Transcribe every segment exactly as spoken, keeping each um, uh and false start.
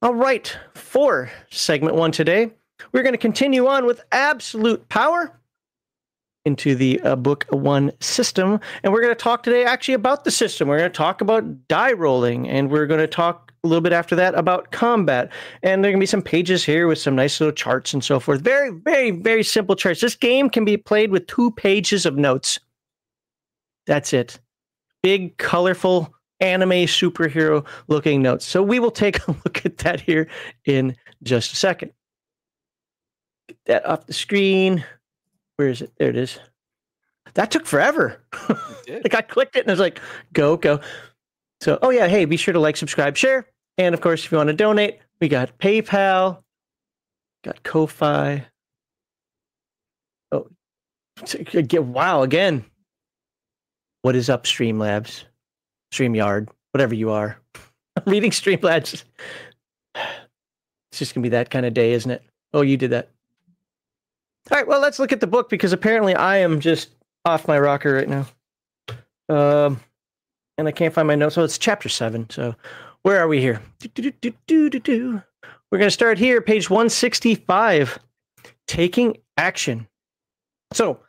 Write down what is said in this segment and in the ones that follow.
All right, for segment one today, we're going to continue on with Absolute Power into the uh, Book one system. And we're going to talk today actually about the system. We're going to talk about die rolling, and we're going to talk a little bit after that about combat. And there are going to be some pages here with some nice little charts and so forth. Very, very, very simple charts. This game can be played with two pages of notes. That's it. Big, colorful anime superhero looking notes. So we will take a look at that here in just a second. Get that off the screen. Where is it? There it is. That took forever. Like I clicked it and I was like, go, go. So, oh yeah, hey, be sure to like, subscribe, share. And of course, if you want to donate, we got PayPal, got Ko-fi. Oh, wow, again. What is up, Streamlabs? StreamYard, whatever you are. I'm reading Streamlabs. It's just going to be that kind of day, isn't it? Oh, you did that. All right, well, let's look at the book because apparently I am just off my rocker right now. Um, and I can't find my notes. So it's chapter seven. So where are we here? Do, do, do, do, do, do. We're going to start here, page one sixty-five, taking action. So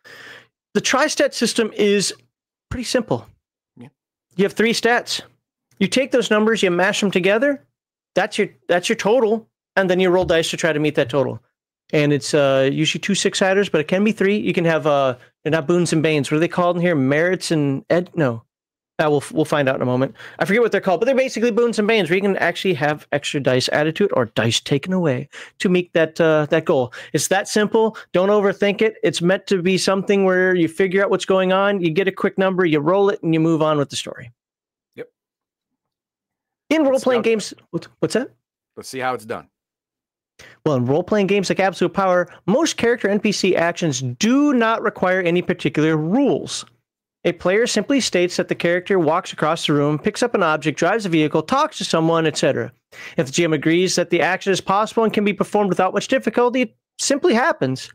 the Tri-Stat system is pretty simple. You have three stats. You take those numbers, you mash them together. That's your that's your total, and then you roll dice to try to meet that total. And it's uh, usually two six-siders, but it can be three. You can have uh, they're not boons and banes. What are they called in here? Merits and ed? No, uh, we'll we'll find out in a moment. I forget what they're called, but they're basically boons and banes, where you can actually have extra dice added to it or dice taken away to meet that uh, that goal. It's that simple. Don't overthink it. It's meant to be something where you figure out what's going on, you get a quick number, you roll it, and you move on with the story. Yep. In role-playing games, what's that? Let's see how it's done. Well, in role-playing games like Absolute Power, most character N P C actions do not require any particular rules. A player simply states that the character walks across the room, picks up an object, drives a vehicle, talks to someone, et cetera. If the G M agrees that the action is possible and can be performed without much difficulty, it simply happens.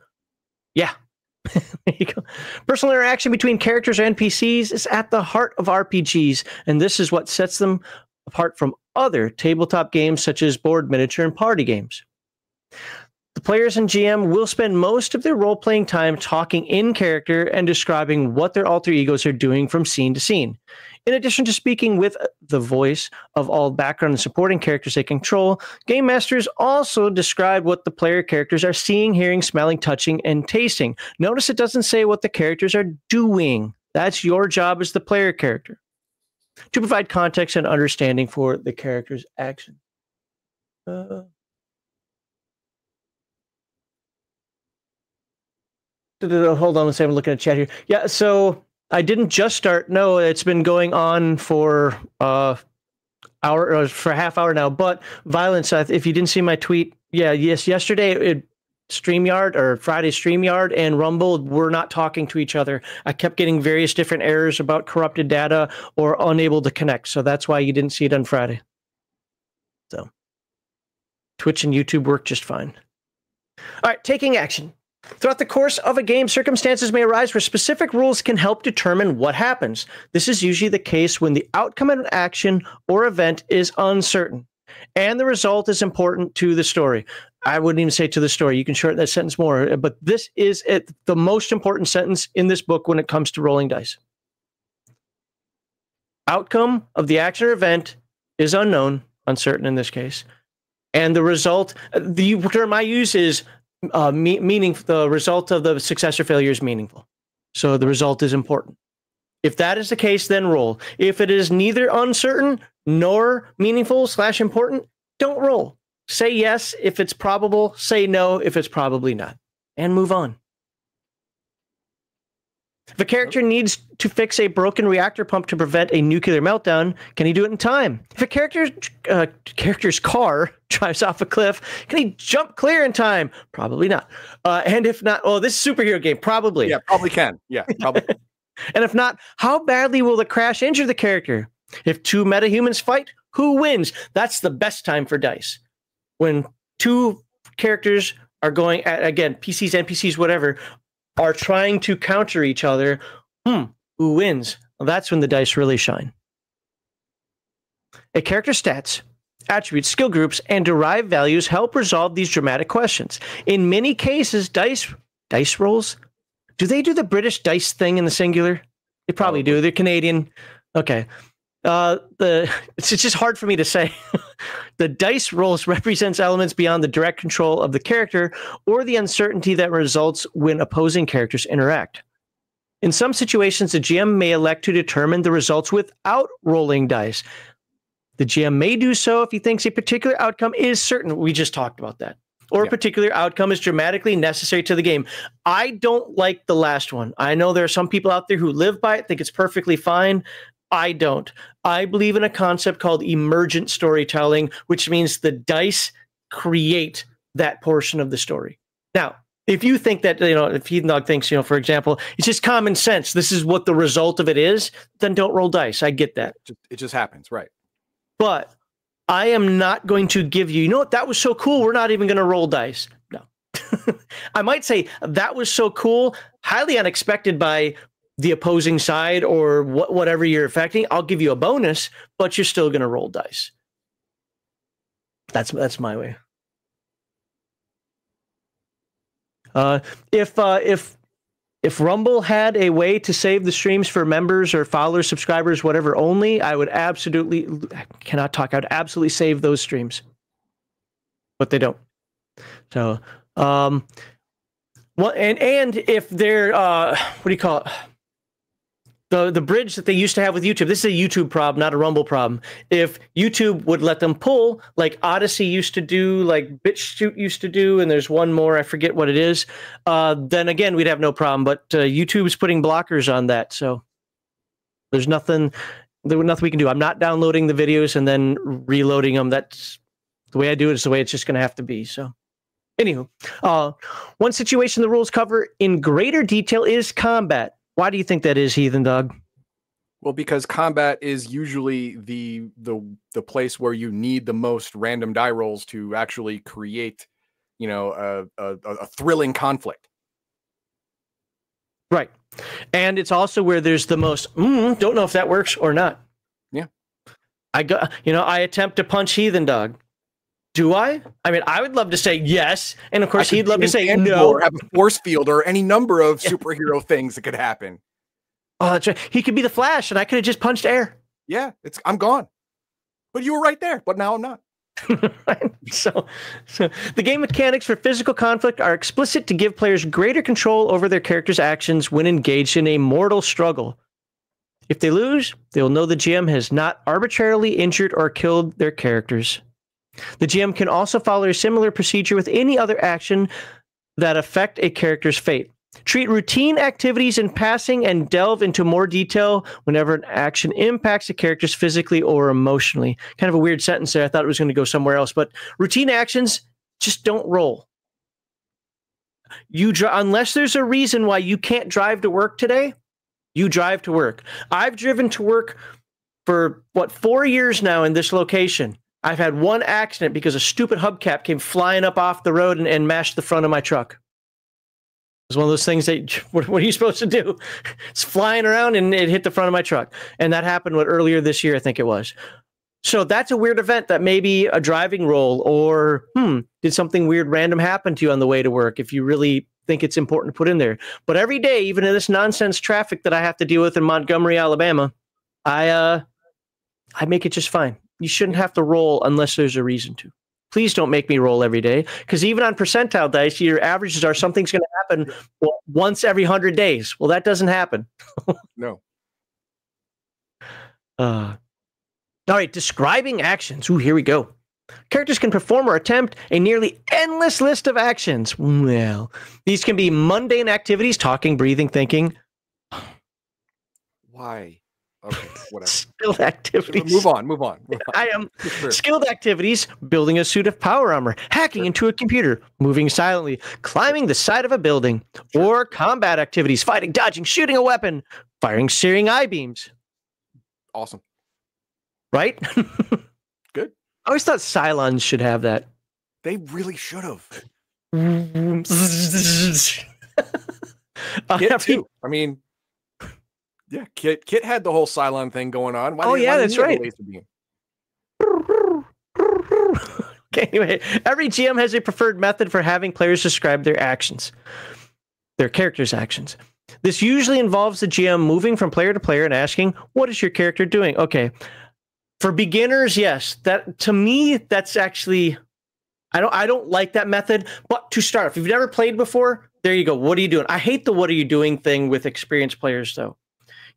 Yeah. There you go. Personal interaction between characters or N P Cs is at the heart of R P Gs, and this is what sets them apart from other tabletop games such as board, miniature, and party games. The players and G M will spend most of their role-playing time talking in character and describing what their alter egos are doing from scene to scene. In addition to speaking with the voice of all background and supporting characters they control, game masters also describe what the player characters are seeing, hearing, smelling, touching, and tasting. Notice it doesn't say what the characters are doing. That's your job as the player character, to provide context and understanding for the character's action. Uh... Hold on, let's have a look at the chat here. Yeah, so I didn't just start. No, it's been going on for uh, hour or for a half hour now. But violence. If you didn't see my tweet, yeah, yes, yesterday, it, StreamYard or Friday StreamYard and Rumble were not talking to each other. I kept getting various different errors about corrupted data or unable to connect. So that's why you didn't see it on Friday. So Twitch and YouTube work just fine. All right, taking action. Throughout the course of a game, circumstances may arise where specific rules can help determine what happens. This is usually the case when the outcome of an action or event is uncertain, and the result is important to the story. I wouldn't even say to the story. You can shorten that sentence more, but this is it, the most important sentence in this book when it comes to rolling dice. Outcome of the action or event is unknown, uncertain in this case, and the result, the term I use is Uh, me meaning the result of the success or failure is meaningful. So the result is important. If that is the case, then roll. If it is neither uncertain nor meaningful slash important, don't roll. Say yes if it's probable. Say no if it's probably not. And move on. If a character needs to fix a broken reactor pump to prevent a nuclear meltdown, can he do it in time? If a character, uh, character's car drives off a cliff, can he jump clear in time? Probably not. Uh, and if not, oh, this superhero game, probably. Yeah, probably can. Yeah, probably. And if not, how badly will the crash injure the character? If two metahumans fight, who wins? That's the best time for dice. When two characters are going, at, again, P Cs, N P Cs, whatever, are trying to counter each other, hmm, who wins? Well, that's when the dice really shine. A character's stats attributes, skill groups, and derived values help resolve these dramatic questions. In many cases, dice dice rolls. Do they do the British dice thing in the singular? They probably do. They're Canadian. Okay. Uh, the it's, it's just hard for me to say. The dice rolls represents elements beyond the direct control of the character or the uncertainty that results when opposing characters interact. In some situations, the G M may elect to determine the results without rolling dice. The G M may do so if he thinks a particular outcome is certain. We just talked about that. Or yeah. a particular outcome is dramatically necessary to the game. I don't like the last one. I know there are some people out there who live by it, think it's perfectly fine. I don't. I believe in a concept called emergent storytelling, which means the dice create that portion of the story. Now, if you think that, you know, if Heathen Dog thinks, you know, for example, it's just common sense, this is what the result of it is, then don't roll dice. I get that. It just happens, right? But I am not going to give you, you know what, that was so cool, we're not even going to roll dice. No. I might say, that was so cool, highly unexpected by the opposing side or wh whatever you're affecting. I'll give you a bonus, but you're still going to roll dice. That's, that's my way. Uh, if, uh, if, if Rumble had a way to save the streams for members or followers, subscribers, whatever only, I would absolutely, I cannot talk, I would absolutely save those streams. But they don't. So, um, well, and, and if they're, uh, what do you call it? The, the bridge that they used to have with YouTube, this is a YouTube problem, not a Rumble problem. If YouTube would let them pull, like Odyssey used to do, like BitChute used to do, and there's one more, I forget what it is, uh, then again, we'd have no problem. But uh, YouTube is putting blockers on that, so there's nothing, there was nothing we can do. I'm not downloading the videos and then reloading them. That's the way I do it. It's the way it's just going to have to be, so. Anywho, uh, one situation the rules cover in greater detail is combat. Why do you think that is, Heathen Dog? Well, because combat is usually the the the place where you need the most random die rolls to actually create, you know, a, a, a thrilling conflict. Right, and it's also where there's the most mm, don't know if that works or not. Yeah, I go. You know, I attempt to punch Heathen Dog. Do I? I mean, I would love to say yes, and of course he'd love to say no. Or have a force field, or any number of superhero things that could happen. Oh, that's right. He could be the Flash, and I could have just punched air. Yeah, it's I'm gone. But you were right there. But now I'm not. so, so the game mechanics for physical conflict are explicit to give players greater control over their character's actions when engaged in a mortal struggle. If they lose, they will know the G M has not arbitrarily injured or killed their characters. The G M can also follow a similar procedure with any other action that affect a character's fate. Treat routine activities in passing and delve into more detail whenever an action impacts the characters physically or emotionally. Kind of a weird sentence there. I thought it was going to go somewhere else, but routine actions, just don't roll. You dri- unless there's a reason why you can't drive to work today, you drive to work. I've driven to work for, what, four years now in this location. I've had one accident because a stupid hubcap came flying up off the road and, and mashed the front of my truck. It was one of those things that, what, what are you supposed to do? It's flying around and it hit the front of my truck. And that happened what, earlier this year, I think it was. So that's a weird event that maybe a driving roll or, hmm, did something weird random happen to you on the way to work if you really think it's important to put in there. But every day, even in this nonsense traffic that I have to deal with in Montgomery, Alabama, I, uh, I make it just fine. You shouldn't have to roll unless there's a reason to. Please don't make me roll every day, because even on percentile dice, your averages are something's going to happen once every hundred days. Well, that doesn't happen. No. Uh, all right, describing actions. Ooh, here we go. Characters can perform or attempt a nearly endless list of actions. Well, these can be mundane activities, talking, breathing, thinking. Why? Okay, whatever. Skilled activities. Move on, move on. Move on. I am skilled activities, building a suit of power armor, hacking sure. into a computer, moving silently, climbing the side of a building, sure. or combat activities, fighting, dodging, shooting a weapon, firing searing eye beams. Awesome. Right? Good. I always thought Cylons should have that. They really should have. Get two. I mean... Yeah, Kit Kit had the whole Cylon thing going on. Why oh, yeah, that's right. Laser beam? Anyway, every G M has a preferred method for having players describe their actions, their character's actions. This usually involves the G M moving from player to player and asking, what is your character doing? Okay. For beginners, yes. That to me, that's actually I don't I don't like that method. But to start, if you've never played before, there you go. What are you doing? I hate the what are you doing thing with experienced players though.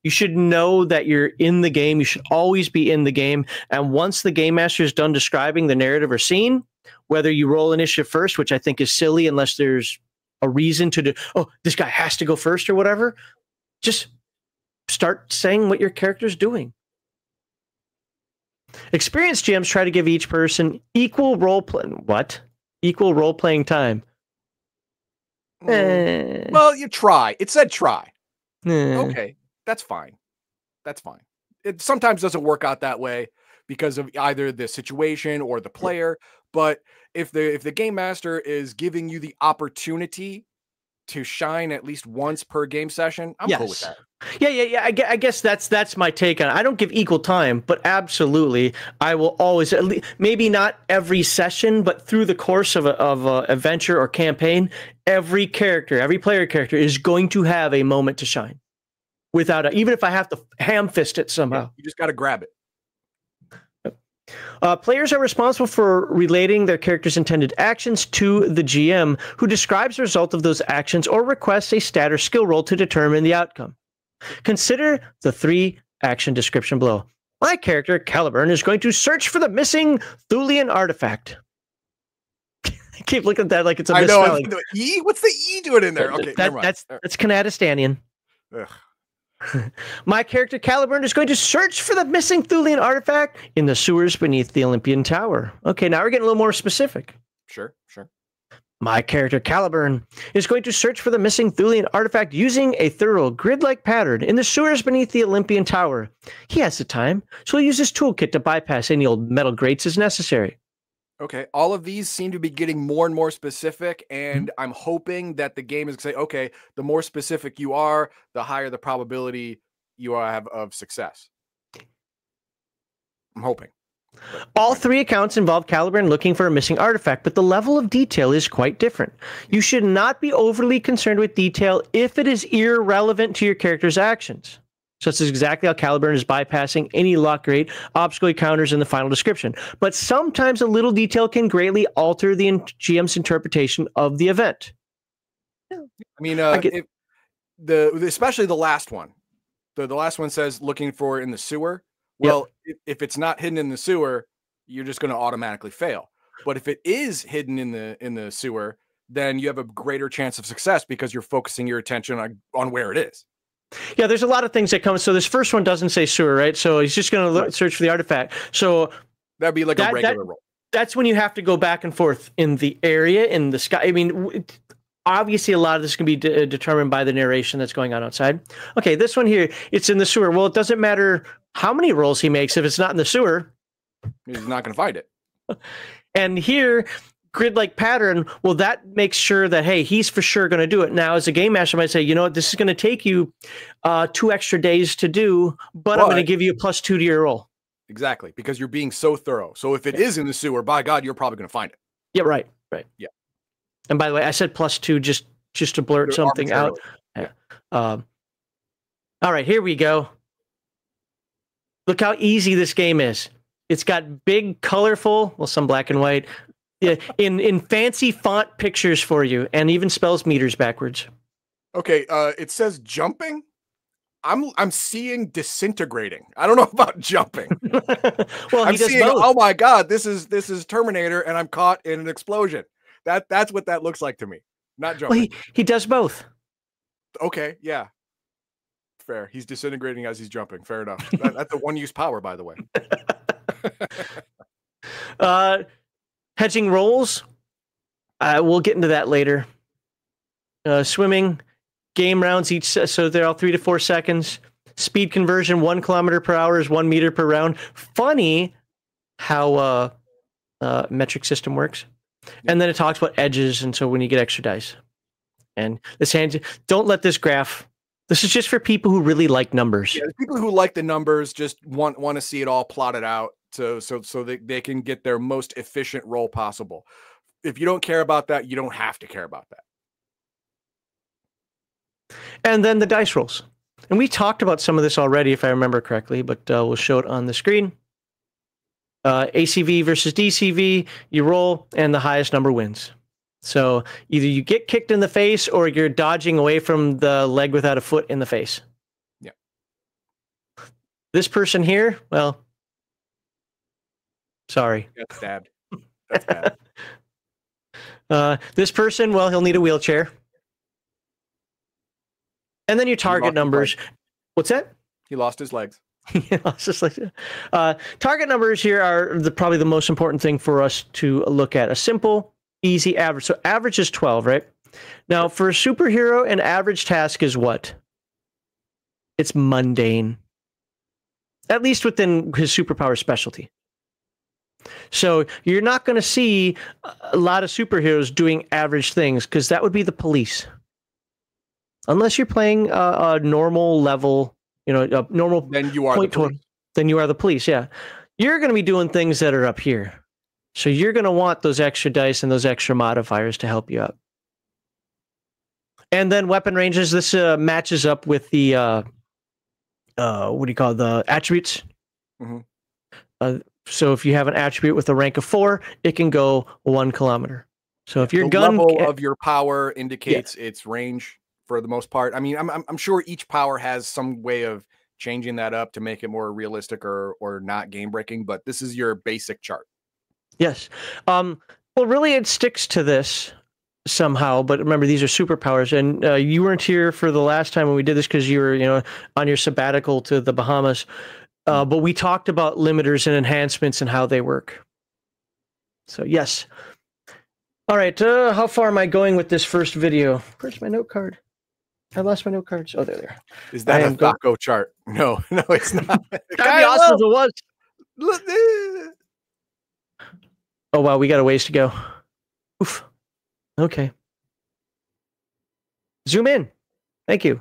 You should know that you're in the game. You should always be in the game. And once the game master is done describing the narrative or scene, whether you roll initiative first, which I think is silly unless there's a reason to do, oh, this guy has to go first or whatever, just start saying what your character's doing. Experienced G Ms try to give each person equal role play. What? Equal role playing time. Mm. Eh. Well, you try. It said try. Eh. Okay, that's fine. That's fine. It sometimes doesn't work out that way because of either the situation or the player. But if the if the game master is giving you the opportunity to shine at least once per game session, I'm yes. cool with that. Yeah, yeah, yeah. I, I guess that's that's my take on it. I don't give equal time, but absolutely, I will always, at least, maybe not every session, but through the course of a, of a adventure or campaign, every character, every player character is going to have a moment to shine. Without a, even if I have to ham fist it somehow, yeah, you just got to grab it. Uh, players are responsible for relating their character's intended actions to the G M, who describes the result of those actions or requests a stat or skill roll to determine the outcome. Consider the three action description below. My character, Caliburn, is going to search for the missing Thulian artifact. I keep looking at that like it's a misspelling. I know. E? What's the E doing in there? Okay, that, never mind. That's, that's Canadistanian. Ugh. My character Caliburn is going to search for the missing Thulian artifact in the sewers beneath the Olympian Tower. Okay, now we're getting a little more specific. Sure, sure. My character Caliburn is going to search for the missing Thulian artifact using a thorough grid-like pattern in the sewers beneath the Olympian Tower. He has the time, so he'll use his toolkit to bypass any old metal grates as necessary. Okay, all of these seem to be getting more and more specific, and I'm hoping that the game is going to say, okay, the more specific you are, the higher the probability you have of success. I'm hoping. All three accounts involve Caliburn looking for a missing artifact, but the level of detail is quite different. You should not be overly concerned with detail if it is irrelevant to your character's actions. So this is exactly how Caliburn is bypassing any luck grade obstacle counters in the final description. But sometimes a little detail can greatly alter the G M's interpretation of the event. I mean, uh, I get, if the especially the last one. The, the last one says looking for in the sewer. Well, yep. if, if it's not hidden in the sewer, you're just going to automatically fail. But if it is hidden in the in the sewer, then you have a greater chance of success because you're focusing your attention on, on where it is. Yeah, there's a lot of things that come. So this first one doesn't say sewer, right? So he's just going right. to search for the artifact. So that'd be like that, a regular that, roll. That's when you have to go back and forth in the area, in the sky. I mean, obviously, a lot of this can be de determined by the narration that's going on outside. Okay, this one here, it's in the sewer. Well, it doesn't matter how many rolls he makes if it's not in the sewer. He's not going to find it. And here, grid-like pattern, well, that makes sure that, hey, he's for sure going to do it. Now, as a game master, I might say, you know what, this is going to take you uh, two extra days to do, but, but I'm going to give you a plus two to your roll. Exactly, because you're being so thorough. So if it yeah. is in the sewer, by God, you're probably going to find it. Yeah, right, right. Yeah. And by the way, I said plus two just, just to blurt They're something out. Yeah. Um, all right, here we go. Look how easy this game is. It's got big, colorful, well, some black and white, yeah, in in fancy font pictures for you, and even spells meters backwards. Okay, uh, it says jumping. I'm I'm seeing disintegrating. I don't know about jumping. Well, I'm seeing. Both. Oh my God, this is this is Terminator, and I'm caught in an explosion. That that's what that looks like to me. Not jumping. Well, he he does both. Okay, yeah, fair. He's disintegrating as he's jumping. Fair enough. that, that's a one-use power, by the way. uh. Hedging rolls, uh, we'll get into that later. Uh, swimming, game rounds each, so they're all three to four seconds. Speed conversion, one kilometer per hour is one meter per round. Funny how uh, uh, metric system works. And then it talks about edges, and so when you get extra dice. And this hand, don't let this graph, this is just for people who really like numbers. Yeah, people who like the numbers just want, want to see it all plotted out. so so so they, they can get their most efficient role possible. If you don't care about that, you don't have to care about that. And then the dice rolls. And we talked about some of this already, if I remember correctly, but uh, we'll show it on the screen. Uh, A C V versus D C V, you roll, and the highest number wins. So either you get kicked in the face or you're dodging away from the leg without a foot in the face. Yeah. This person here, well, sorry. Got stabbed. That's bad. Uh, this person, well, he'll need a wheelchair. And then your target numbers. What's that? He lost his legs. He lost his legs. Uh, target numbers here are the, probably the most important thing for us to look at. A simple, easy average. So average is twelve, right? Now, for a superhero, an average task is what? It's mundane. At least within his superpower specialty. So you're not going to see a lot of superheroes doing average things, because that would be the police. Unless you're playing a, a normal level, you know, a normal then you are point the police. Then you are the police, yeah. You're going to be doing things that are up here. So you're going to want those extra dice and those extra modifiers to help you up. And then weapon ranges, this uh, matches up with the, uh, uh, what do you call it, the attributes. Mm-hmm. Uh, so if you have an attribute with a rank of four, it can go one kilometer. So if your the gun level of your power indicates yeah. its range for the most part. I mean, I'm, I'm I'm sure each power has some way of changing that up to make it more realistic or or not game breaking. But this is your basic chart. Yes. Um, well, really, it sticks to this somehow. But remember, these are superpowers, and uh, you weren't here for the last time when we did this because you were you know on your sabbatical to the Bahamas. Uh, but we talked about limiters and enhancements and how they work. So, yes. All right. Uh, how far am I going with this first video? Where's my note card? I lost my note cards. Oh, there they are. Is that I a Thaco chart? No, no, it's not. That'd be awesome if it was. Oh, wow. We got a ways to go. Oof. Okay. Zoom in. Thank you.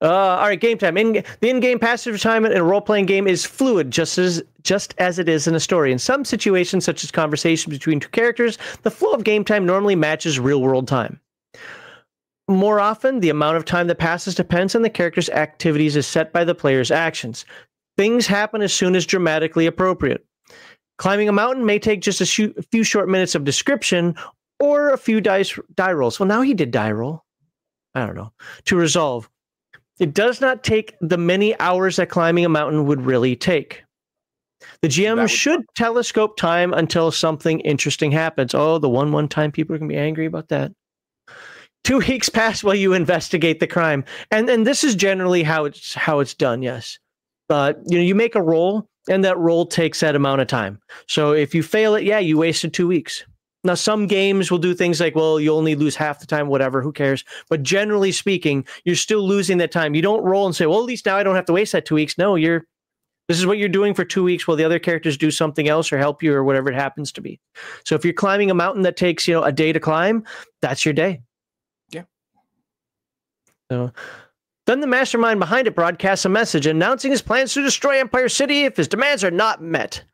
Uh, all right, game time. In, the in-game passive retirement in a role-playing game is fluid, just as just as it is in a story. In some situations, such as conversations between two characters, the flow of game time normally matches real-world time. More often, the amount of time that passes depends on the character's activities as set by the player's actions. Things happen as soon as dramatically appropriate. Climbing a mountain may take just a few short minutes of description or a few dice die rolls. Well, now he did die roll. I don't know. To resolve. It does not take the many hours that climbing a mountain would really take. The G M should telescope time until something interesting happens. Oh, the one one time people are going to be angry about that. Two weeks pass while you investigate the crime. And and this is generally how it's how it's done, yes. Uh, you know, you make a roll, and that roll takes that amount of time. So if you fail it, yeah, you wasted two weeks. Now, some games will do things like, well, you only lose half the time, whatever, who cares? But generally speaking, you're still losing that time. You don't roll and say, well, at least now I don't have to waste that two weeks. No, you're. This is what you're doing for two weeks while the other characters do something else or help you or whatever it happens to be. So if you're climbing a mountain that takes, you know, a day to climb, that's your day. Yeah. So then the mastermind behind it broadcasts a message announcing his plans to destroy Empire City if his demands are not met.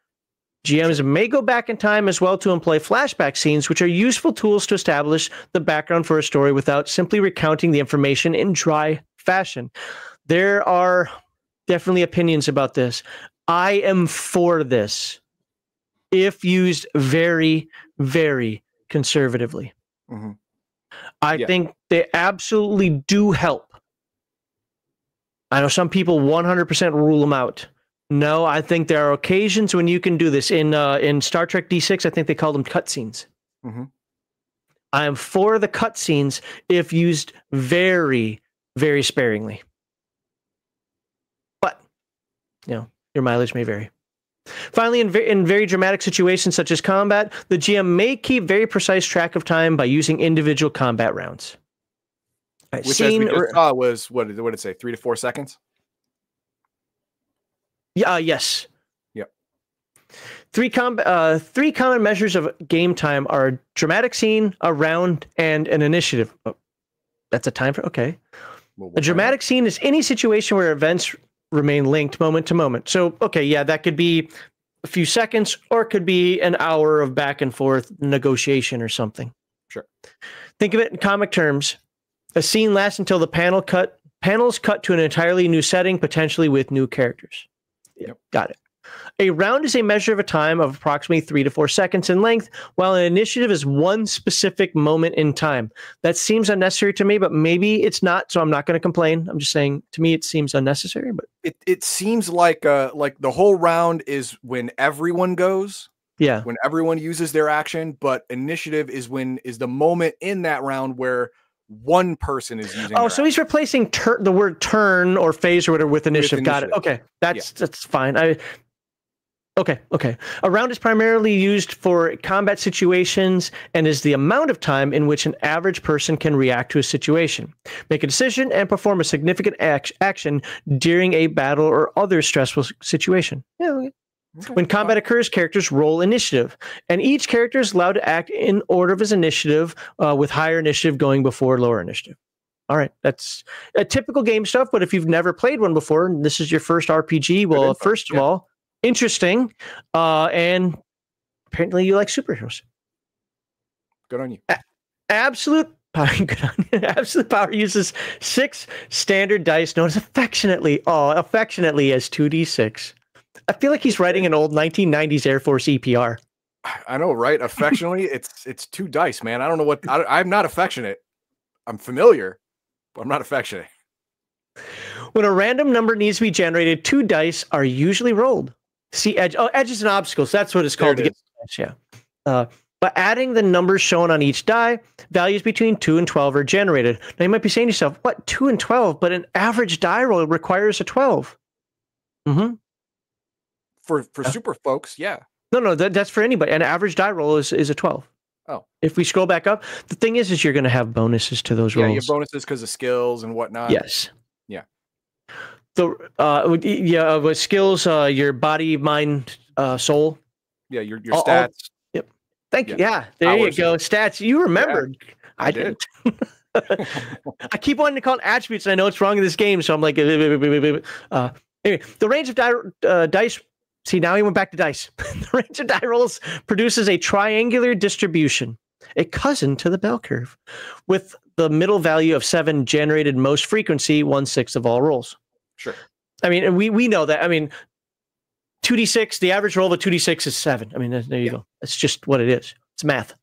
G Ms may go back in time as well to employ flashback scenes, which are useful tools to establish the background for a story without simply recounting the information in dry fashion. There are definitely opinions about this. I am for this, if used very, very conservatively. Mm-hmm. I yeah. think they absolutely do help. I know some people one hundred percent rule them out. No, I think there are occasions when you can do this. In uh, in Star Trek D six, I think they call them cutscenes. Mm-hmm. I am for the cutscenes if used very, very sparingly. But, you know, your mileage may vary. Finally, in, ve in very dramatic situations such as combat, the G M may keep very precise track of time by using individual combat rounds. Right, which, scene, as we just saw, was, what did, what did it say, three to four seconds? Yeah. Uh, yes. Yep. Three com uh, three common measures of game time are a dramatic scene, a round, and an initiative. Oh, that's a time for okay. Well, we'll a dramatic scene is any situation where events remain linked moment to moment. So, okay, yeah, that could be a few seconds, or it could be an hour of back and forth negotiation or something. Sure. Think of it in comic terms. A scene lasts until the panel cut panels cut to an entirely new setting, potentially with new characters. Yep. Got it. A round is a measure of a time of approximately three to four seconds in length, while an initiative is one specific moment in time. That seems unnecessary to me, but maybe it's not, so I'm not going to complain. I'm just saying, to me, it seems unnecessary. But it, it seems like uh, like the whole round is when everyone goes. Yeah. When everyone uses their action, but initiative is when is the moment in that round where one person is using. Oh, so action. He's replacing tur- the word turn or phase or whatever with initiative. With initiative. Got it. Okay. That's yeah. that's fine. I Okay, okay. A round is primarily used for combat situations and is the amount of time in which an average person can react to a situation, make a decision, and perform a significant act- action during a battle or other stressful situation. Yeah, okay. Okay. When combat occurs, characters roll initiative, and each character is allowed to act in order of his initiative, uh, with higher initiative going before lower initiative. All right, that's a typical game stuff, but if you've never played one before, and this is your first R P G, well, info, first of yeah. all, interesting, uh, and apparently you like superheroes. Good on you. A- absolute power. Good on you. Absolute Power uses six standard dice, known as affectionately, oh, affectionately as two d six. I feel like he's writing an old nineteen nineties Air Force E P R. I know, right? Affectionately, it's it's two dice, man. I don't know what I, I'm not affectionate. I'm familiar, but I'm not affectionate. When a random number needs to be generated, two dice are usually rolled. See, edge, oh, edges and obstacles. That's what it's called. It to get, yeah. Uh, but adding the numbers shown on each die, values between two and twelve are generated. Now, you might be saying to yourself, what, two and twelve? But an average die roll requires a twelve. Mm-hmm. For for yeah. super folks, yeah. No, no, that, that's for anybody. An average die roll is, is a twelve. Oh. If we scroll back up, the thing is, is you're going to have bonuses to those yeah, rolls. Yeah, you have bonuses because of skills and whatnot. Yes. Yeah. So, uh, yeah, with skills, uh, your body, mind, uh, soul. Yeah, your your all, stats. All, yep. Thank yeah. you. Yeah, there Hours. You go. Stats. You remembered. Yeah, I, I did. didn't. I keep wanting to call it attributes, and I know it's wrong in this game, so I'm like, uh, anyway, the range of die, uh, dice. See, now he went back to dice. The range of die rolls produces a triangular distribution, a cousin to the bell curve, with the middle value of seven generated most frequency, one-sixth of all rolls. Sure. I mean, and we, we know that. I mean, two d six, the average roll of a two d six is seven. I mean, there you yeah. go. That's just what it is. It's math.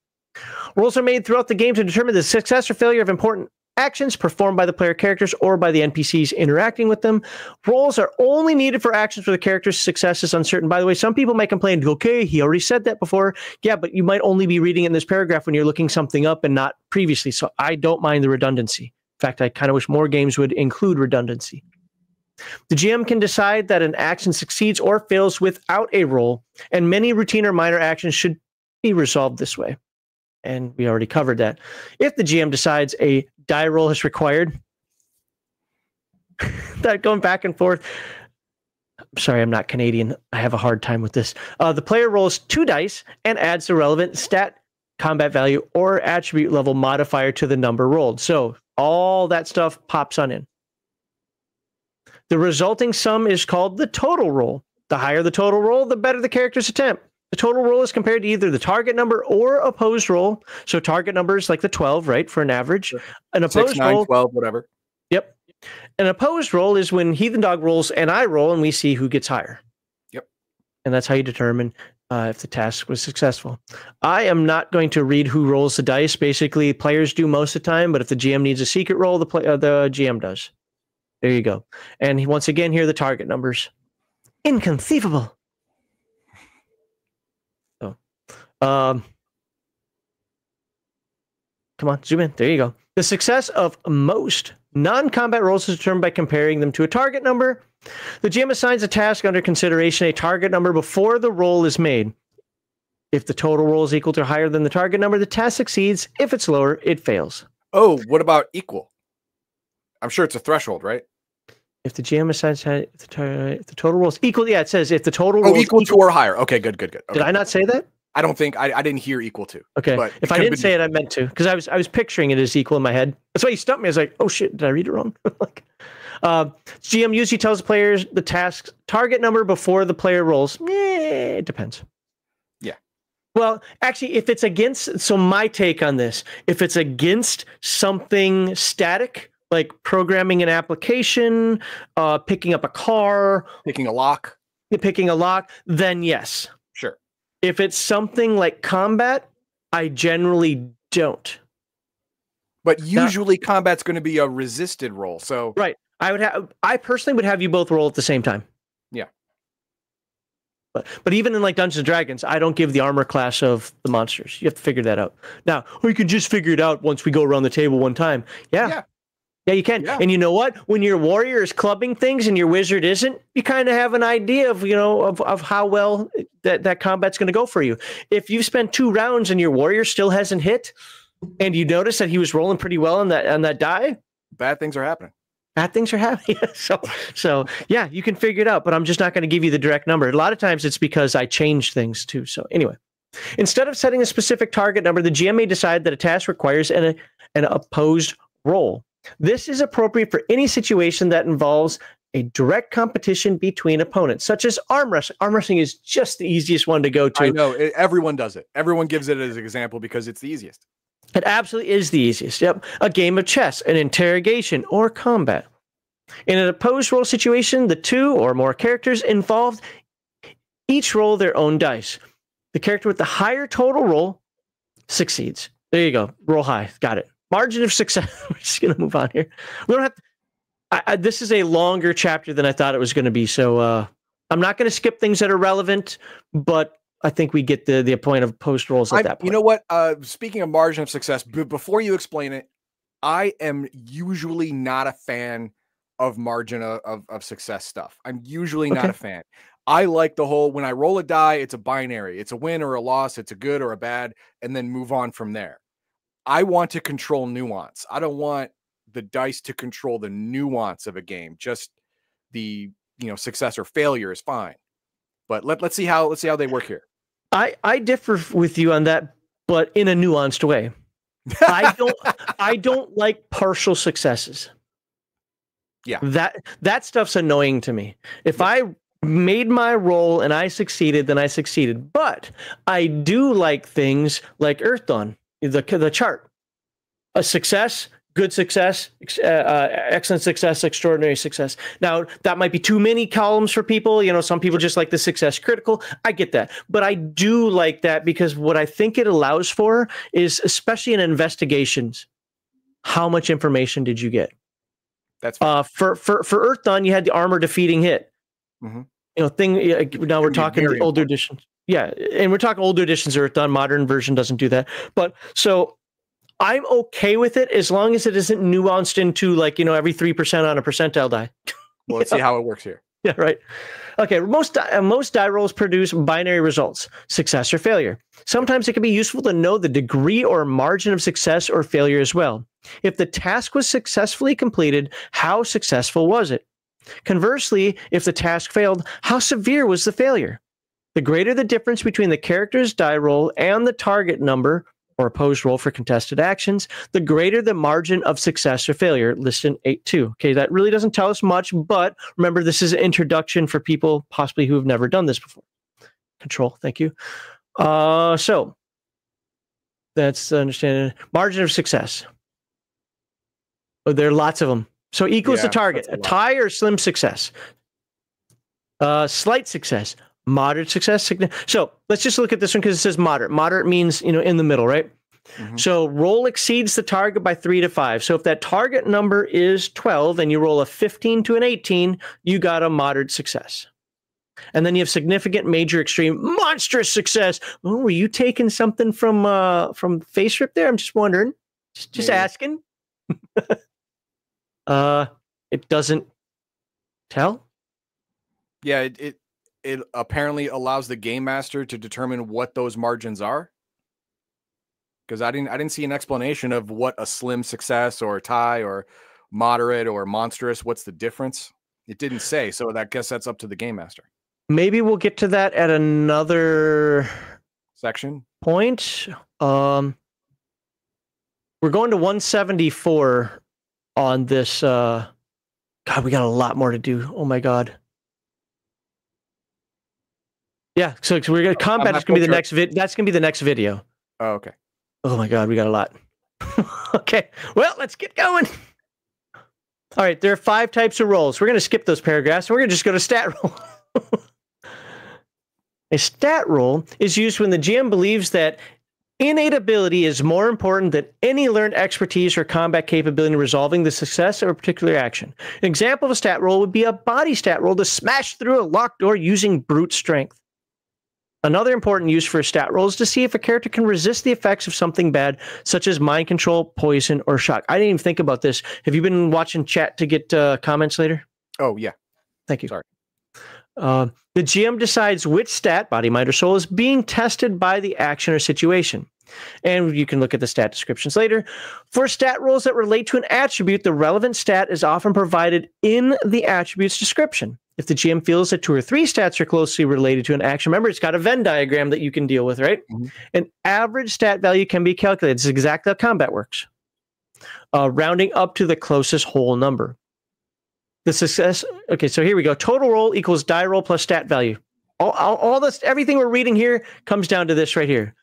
Rolls are made throughout the game to determine the success or failure of important actions performed by the player characters or by the N P Cs interacting with them. Rolls are only needed for actions where the character's success is uncertain. By the way, some people might complain, okay, he already said that before. Yeah, but you might only be reading it in this paragraph when you're looking something up and not previously. So I don't mind the redundancy. In fact, I kind of wish more games would include redundancy. The G M can decide that an action succeeds or fails without a roll, and many routine or minor actions should be resolved this way. And we already covered that. If the G M decides a die roll is required, that going back and forth. I'm sorry, I'm not Canadian. I have a hard time with this. Uh, the player rolls two dice and adds the relevant stat, combat value, or attribute level modifier to the number rolled. So all that stuff pops on in. The resulting sum is called the total roll. The higher the total roll, the better the character's attempt. The total roll is compared to either the target number or opposed roll. So target numbers like the twelve, right, for an average. An opposed Six, nine, roll, twelve, whatever. Yep. An opposed roll is when Heathen Dog rolls and I roll, and we see who gets higher. Yep. And that's how you determine uh, if the task was successful. I am not going to read who rolls the dice. Basically, players do most of the time, but if the G M needs a secret roll, the play, uh, the G M does. There you go. And once again, here are the target numbers. Inconceivable. Um, come on, zoom in. There you go. The success of most non-combat rolls is determined by comparing them to a target number. The G M assigns a task under consideration a target number before the roll is made. If the total roll is equal to or higher than the target number, the task succeeds. If it's lower, it fails. Oh, what about equal? I'm sure it's a threshold, right? If the G M assigns if the, tar- if the total roll is equal, yeah, it says if the total roll oh, equal is equal to or higher. Okay, good, good, good. Okay. Did I not say that? I don't think I, I didn't hear equal to. Okay. But if I didn't say it, I meant to, because I was I was picturing it as equal in my head. That's why you stumped me. I was like, oh shit, did I read it wrong? Like, Uh, G M usually tells players the task's target number before the player rolls. Eh, it depends. Yeah. Well, actually, if it's against, so my take on this, if it's against something static, like programming an application, uh, picking up a car, picking a lock, picking a lock, then yes. Sure. If it's something like combat, I generally don't. But usually now, combat's going to be a resisted roll. So right. I would have I personally would have you both roll at the same time. Yeah. But but even in like Dungeons and Dragons, I don't give the armor class of the monsters. You have to figure that out. Now, we can just figure it out once we go around the table one time. Yeah. Yeah, yeah you can. Yeah. And you know what? When your warrior is clubbing things and your wizard isn't, you kind of have an idea of, you know, of of how well that that combat's going to go for you. If you've spent two rounds and your warrior still hasn't hit, and you notice that he was rolling pretty well on that on that die, bad things are happening. Bad things are happening. so, so yeah, you can figure it out, but I'm just not going to give you the direct number. A lot of times it's because I change things too. So anyway, instead of setting a specific target number, the G M may decide that a task requires an, an opposed roll. This is appropriate for any situation that involves a direct competition between opponents, such as arm wrestling. Arm wrestling is just the easiest one to go to. I know. Everyone does it. Everyone gives it as an example because it's the easiest. It absolutely is the easiest. Yep. A game of chess, an interrogation, or combat. In an opposed roll situation, the two or more characters involved each roll their own dice. The character with the higher total roll succeeds. There you go. Roll high. Got it. Margin of success. We're just going to move on here. We don't have to, I, I, this is a longer chapter than I thought it was going to be. So uh, I'm not going to skip things that are relevant, but I think we get the, the point of post rolls at I'm, that point. You know what? Uh, speaking of margin of success, b before you explain it, I am usually not a fan of margin of, of, of success stuff. I'm usually okay. not a fan. I like the whole, when I roll a die, it's a binary. It's a win or a loss. It's a good or a bad, and then move on from there. I want to control nuance. I don't want the dice to control the nuance of a game. Just the, you know, success or failure is fine. But let, let's see how, let's see how they work here. I, I differ with you on that, but in a nuanced way. I don't I don't like partial successes. Yeah. That that stuff's annoying to me. If yeah. I made my roll and I succeeded, then I succeeded. But I do like things like Earthdawn, the the chart. A success, good success, uh, uh, excellent success, extraordinary success. Now, that might be too many columns for people. You know, some people just like the success critical. I get that. But I do like that because what I think it allows for is, especially in investigations, how much information did you get? That's uh, for, for, for Earthdawn, you had the armor defeating hit. Mm-hmm. You know, thing. Now we're talking the older editions. Yeah. And we're talking older editions of Earthdawn. Modern version doesn't do that. But so I'm okay with it as long as it isn't nuanced into, like, you know, every three percent on a percentile die. Well, let's see how it works here. Yeah, right. Okay, most, uh, most die rolls produce binary results, success or failure. Sometimes it can be useful to know the degree or margin of success or failure as well. If the task was successfully completed, how successful was it? Conversely, if the task failed, how severe was the failure? The greater the difference between the character's die roll and the target number, or opposed roll for contested actions, the greater the margin of success or failure, listed in eight point two. Okay, that really doesn't tell us much, but remember, this is an introduction for people possibly who have never done this before. Control, thank you. Uh, so, that's understanding. Margin of success. Oh, there are lots of them. So, equals yeah, the target. A, a tie or slim success. Uh, slight success. Moderate success. So let's just look at this one because it says moderate. Moderate means, you know, in the middle, right? Mm-hmm. So roll exceeds the target by three to five. So if that target number is twelve and you roll a fifteen to an eighteen, you got a moderate success. And then you have significant, major, extreme, monstrous success. Oh, were you taking something from uh, from FaceRip there? I'm just wondering. Just, just asking. uh, it doesn't tell. Yeah, it... it It apparently allows the game master to determine what those margins are, because I didn't I didn't see an explanation of what a slim success or a tie or moderate or monstrous. What's the difference? It didn't say. So I guess that's up to the game master. Maybe we'll get to that at another section point. Um, we're going to one seventy-four on this uh, God, we got a lot more to do. Oh my God. Yeah, so, so we're gonna combat is gonna be the next vid. That's gonna be the next video. Oh, okay. Oh my God, we got a lot. Okay, well, let's get going. All right, there are five types of rolls. We're gonna skip those paragraphs. And we're gonna just go to stat roll. A stat roll is used when the G M believes that innate ability is more important than any learned expertise or combat capability in resolving the success of a particular action. An example of a stat roll would be a body stat roll to smash through a locked door using brute strength. Another important use for a stat roll is to see if a character can resist the effects of something bad, such as mind control, poison, or shock. I didn't even think about this. Have you been watching chat to get uh, comments later? Oh, yeah. Thank you. Sorry. Uh, the G M decides which stat, body, mind, or soul, is being tested by the action or situation. And you can look at the stat descriptions later. For stat rolls that relate to an attribute, the relevant stat is often provided in the attribute's description. If the G M feels that two or three stats are closely related to an action, remember, it's got a Venn diagram that you can deal with, right? Mm-hmm. An average stat value can be calculated. This is exactly how combat works. Uh, rounding up to the closest whole number. The success. Okay, so here we go. Total roll equals die roll plus stat value. All, all, all this, everything we're reading here comes down to this right here.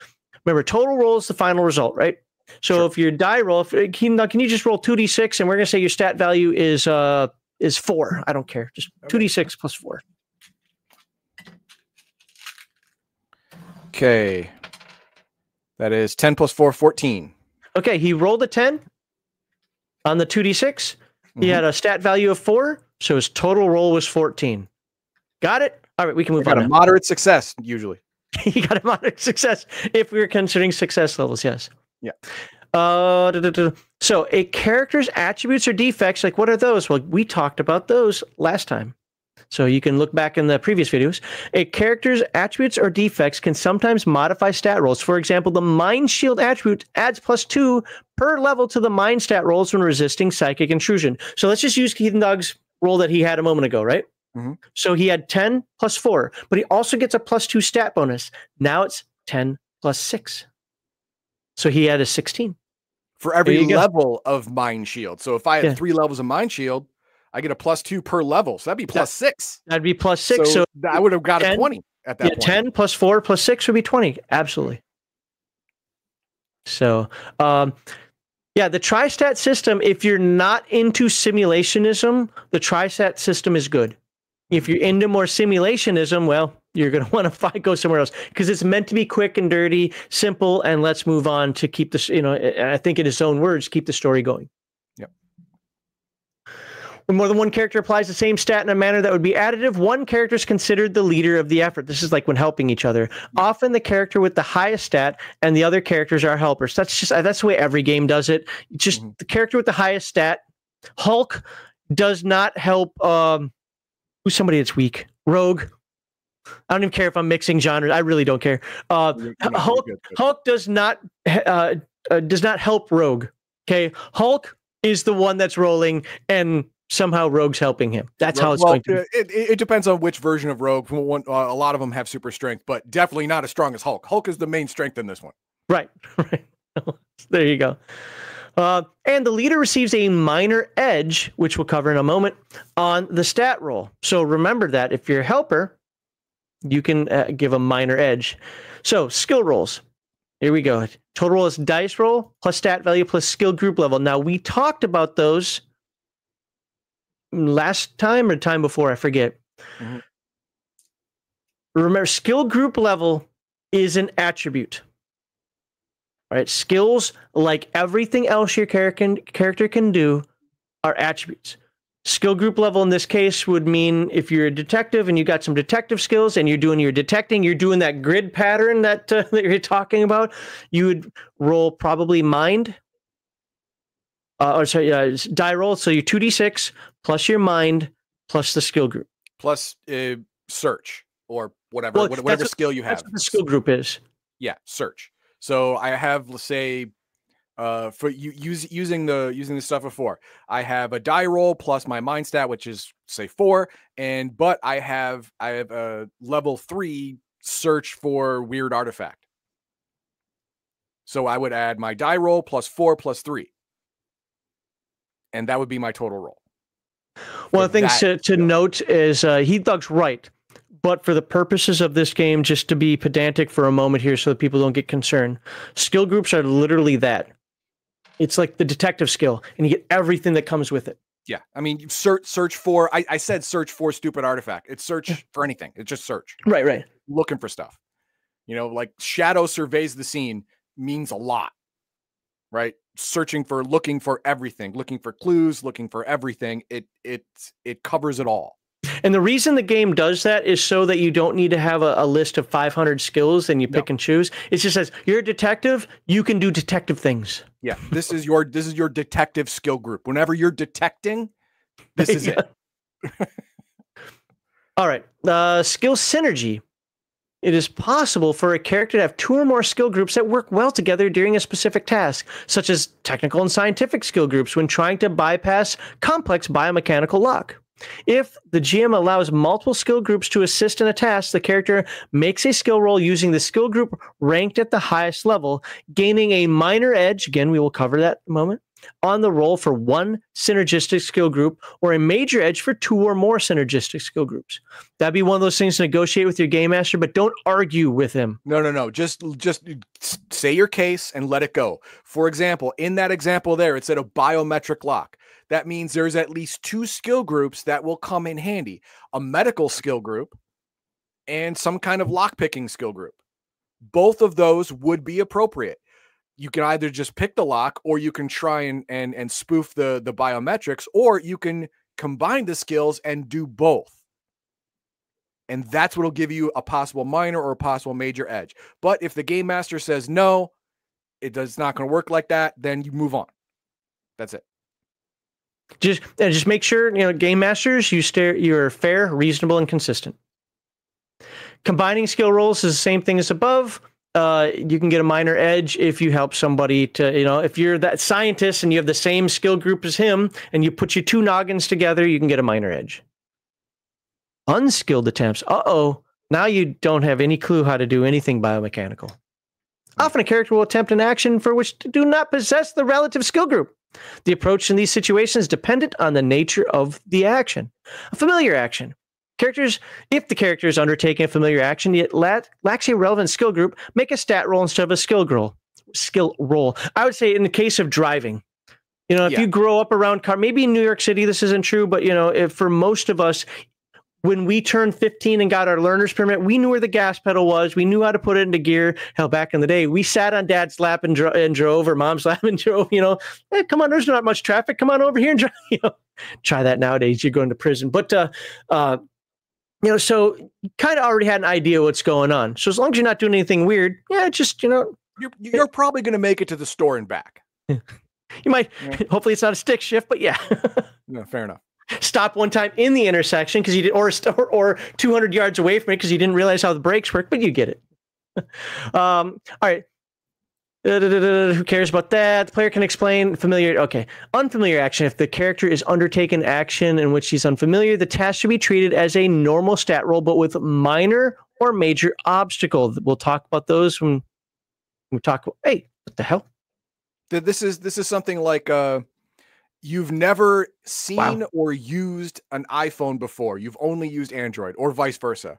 Remember, total roll is the final result, right? So sure. If your die roll, if, can, can you just roll two d six, and we're going to say your stat value is uh is four. I don't care. Just okay. two d six plus four. Okay. That is ten plus four, fourteen. Okay, he rolled a ten on the two d six. He had a stat value of four, so his total roll was fourteen. Got it? All right, we can move on. Got a moderate success, usually. He got a moderate success if we were considering success levels, yes. Yeah. Uh, da, da, da. So a character's attributes or defects, like what are those? Well, we talked about those last time. So you can look back in the previous videos. A character's attributes or defects can sometimes modify stat rolls. For example, the Mind Shield attribute adds plus two per level to the Mind Stat rolls when resisting psychic intrusion. So let's just use Heathen Dog's roll that he had a moment ago, right? Mm-hmm. So he had ten plus four, but he also gets a plus two stat bonus. Now it's ten plus six. So he had a sixteen. For every level of Mind Shield. So if I had yeah. three levels of Mind Shield, I get a plus two per level. So that'd be plus that, six. That'd be plus six. So, so I would have got ten, a twenty at that yeah, point. ten plus four plus six would be twenty. Absolutely. So, um, yeah, the Tri-Stat system, if you're not into simulationism, the Tri-Stat system is good. If you're into more simulationism, well, you're going to want to fight, go somewhere else, because it's meant to be quick and dirty, simple, and let's move on to keep this, you know, I think in his own words, keep the story going. When more than one character applies the same stat in a manner that would be additive, one character is considered the leader of the effort. This is like when helping each other. Often the character with the highest stat and the other characters are helpers. That's just that's the way every game does it. Just mm-hmm. the character with the highest stat. Hulk does not help um, who's somebody that's weak. Rogue. I don't even care if I'm mixing genres. I really don't care. Uh, no, Hulk good, good. Hulk does not uh, uh, does not help Rogue. Okay, Hulk is the one that's rolling and somehow Rogue's helping him. That's Rogue, how it's well, going to be. It, it depends on which version of Rogue. One, uh, a lot of them have super strength, but definitely not as strong as Hulk. Hulk is the main strength in this one. Right, right. There you go. Uh, and the leader receives a minor edge, which we'll cover in a moment, on the stat roll. So remember that if you're a helper, you can uh, give a minor edge. So skill rolls. Here we go. Total roll is dice roll plus stat value plus skill group level. Now, we talked about those last time or time before, I forget. Mm-hmm. Remember, skill group level is an attribute. All right, skills, like everything else your character can do, are attributes. Skill group level in this case would mean if you're a detective and you got some detective skills and you're doing your detecting, you're doing that grid pattern that, uh, that you're talking about, you would roll probably mind. Uh, or sorry, uh, die roll. So your two d six plus your mind plus the skill group plus uh, search or whatever well, whatever what, skill you have. That's what the skill group is. Yeah, search. So I have, let's say, uh, for you use, using the using the stuff before. I have a die roll plus my mind stat, which is say four, and but I have I have a level three search for weird artifact. So I would add my die roll plus four plus three. And that would be my total roll. One of the things that, to, to note is uh, Heathen Dog's right, but for the purposes of this game, just to be pedantic for a moment here so that people don't get concerned, skill groups are literally that. It's like the detective skill, and you get everything that comes with it. Yeah, I mean, search search for, I, I said search for stupid artifact. It's search for anything. It's just search. Right, right. Looking for stuff. You know, like Shadow surveys the scene means a lot, right? Searching for, looking for everything, looking for clues, looking for everything. It it it covers it all. And the reason the game does that is so that you don't need to have a, a list of five hundred skills and you pick no. and choose. It just says you're a detective. You can do detective things. Yeah, this is your this is your detective skill group. Whenever you're detecting, this is yeah. it. All right, uh, skill synergy. It is possible for a character to have two or more skill groups that work well together during a specific task, such as technical and scientific skill groups when trying to bypass complex biomechanical lock. If the G M allows multiple skill groups to assist in a task, the character makes a skill roll using the skill group ranked at the highest level, gaining a minor edge, again, we will cover that in a moment, on the roll for one synergistic skill group or a major edge for two or more synergistic skill groups. That'd be one of those things to negotiate with your game master, but don't argue with him. No, no, no. Just just say your case and let it go. For example, in that example there, it said a biometric lock. That means there's at least two skill groups that will come in handy. A medical skill group and some kind of lockpicking skill group. Both of those would be appropriate. You can either just pick the lock, or you can try and and and spoof the the biometrics, or you can combine the skills and do both. And that's what'll give you a possible minor or a possible major edge. But if the game master says no, it does it's not going to work like that, then you move on. That's it. Just and just make sure, you know, game masters, you stare you're fair, reasonable, and consistent. Combining skill rolls is the same thing as above. Uh, you can get a minor edge if you help somebody to, you know, if you're that scientist and you have the same skill group as him and you put your two noggins together, you can get a minor edge. Unskilled attempts. Uh-oh. Now you don't have any clue how to do anything biomechanical. Often a character will attempt an action for which to do not possess the relative skill group. The approach in these situations is dependent on the nature of the action. A familiar action. Characters, if the character is undertaking a familiar action, yet lacks a relevant skill group, make a stat roll instead of a skill roll. Skill roll. I would say in the case of driving, you know, if yeah. you grow up around car, maybe in New York City, this isn't true, but, you know, if for most of us, when we turned fifteen and got our learner's permit, we knew where the gas pedal was. We knew how to put it into gear. Hell, back in the day, we sat on dad's lap and, dro and drove, or mom's lap and drove, you know, hey, come on, there's not much traffic. Come on over here and drive. You know, try that nowadays. You're going to prison. But, uh, uh, you know, so you kind of already had an idea what's going on. So as long as you're not doing anything weird, yeah, just, you know. You're, you're it, probably going to make it to the store and back. You might. Yeah. Hopefully it's not a stick shift, but yeah. No, fair enough. Stop one time in the intersection because you did, or, or or two hundred yards away from it because you didn't realize how the brakes work, but you get it. um, all right. Da, da, da, da, who cares about that? The player can explain familiar. Okay. Unfamiliar action. If the character is undertaken action in which she's unfamiliar, the task should be treated as a normal stat roll, but with minor or major obstacle. We'll talk about those when we talk about, hey, what the hell? This is, this is something like, uh, you've never seen wow. or used an iPhone before. You've only used Android or vice versa.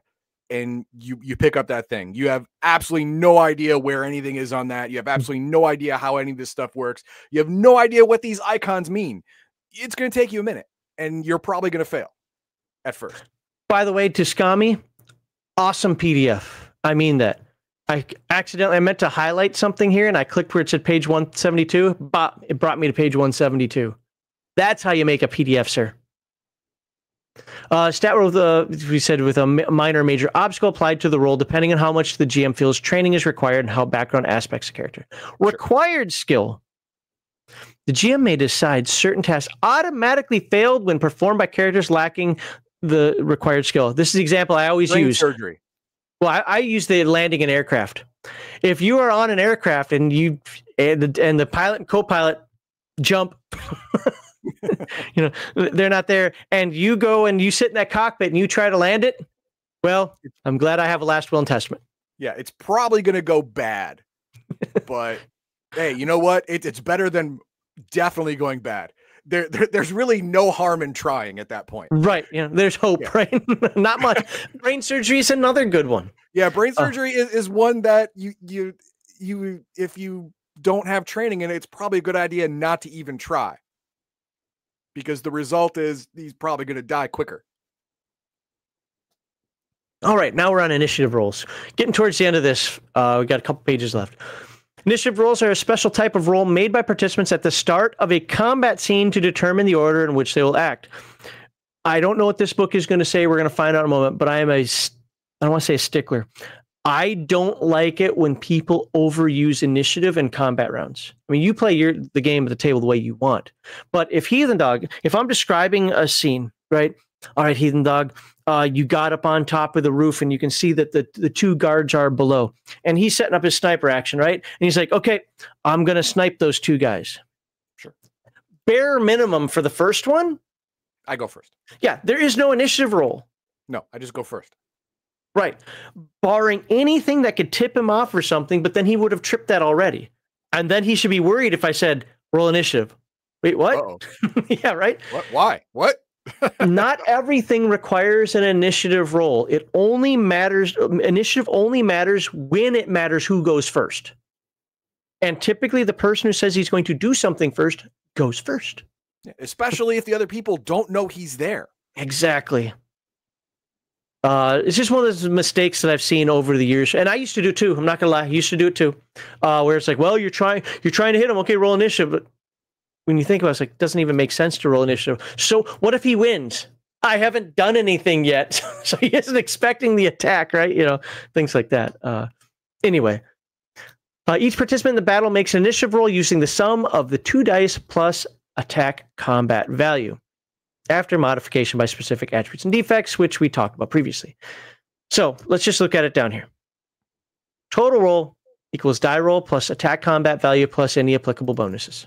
And you you pick up that thing. You have absolutely no idea where anything is on that. You have absolutely no idea how any of this stuff works. You have no idea what these icons mean. It's going to take you a minute, and you're probably going to fail at first. By the way, Tiskami, awesome P D F. I mean that. I accidentally, I meant to highlight something here, and I clicked where it said page one seventy-two, but it brought me to page one seventy-two. That's how you make a P D F, sir. Uh, stat roll, uh, we said, with a minor major obstacle applied to the role, depending on how much the G M feels training is required and how background aspects of character. Required skill. The G M may decide certain tasks automatically failed when performed by characters lacking the required skill. This is the example I always use. Surgery. Well, I, I use the landing an aircraft. If you are on an aircraft and you and the, and the pilot and co-pilot jump. You know, they're not there, and you go and you sit in that cockpit and you try to land it. Well, I'm glad I have a last will and testament. Yeah, it's probably going to go bad, but hey, you know what? It, it's better than definitely going bad. There, there, there's really no harm in trying at that point. Right. Yeah. There's hope, yeah. Right? Not much. Brain surgery is another good one. Yeah. Brain surgery uh, is, is one that you, you, you, if you don't have training in it, it's probably a good idea not to even try, because the result is he's probably going to die quicker. All right. Now we're on initiative rolls. Getting towards the end of this. Uh, we've got a couple pages left. Initiative rolls are a special type of roll made by participants at the start of a combat scene to determine the order in which they will act. I don't know what this book is going to say. We're going to find out in a moment, but I am a, I don't want to say a stickler. I don't like it when people overuse initiative in combat rounds. I mean, you play your, the game at the table the way you want, but if Heathen Dog, if I'm describing a scene, right? All right, Heathen Dog, uh, you got up on top of the roof and you can see that the, the two guards are below. And he's setting up his sniper action, right? And he's like, okay, I'm going to snipe those two guys. Sure. Bare minimum for the first one. I go first. Yeah, there is no initiative roll. No, I just go first. Right. Barring anything that could tip him off or something, but then he would have tripped that already. And then he should be worried if I said, roll initiative. Wait, what? Yeah, right? What? Why? What? Not everything requires an initiative roll. It only matters, initiative only matters when it matters who goes first. And typically the person who says he's going to do something first goes first. Especially if the other people don't know he's there. Exactly. Uh, it's just one of those mistakes that I've seen over the years. And I used to do too. I'm not going to lie. I used to do it too. Uh, where it's like, well, you're trying, you're trying to hit him. Okay, roll initiative. But when you think about it, it's like, it doesn't even make sense to roll initiative. So what if he wins? I haven't done anything yet. So he isn't expecting the attack, right? You know, things like that. Uh, anyway, uh, each participant in the battle makes an initiative roll using the sum of the two dice plus attack combat value after modification by specific attributes and defects, which we talked about previously. So let's just look at it down here. Total roll equals die roll plus attack combat value plus any applicable bonuses.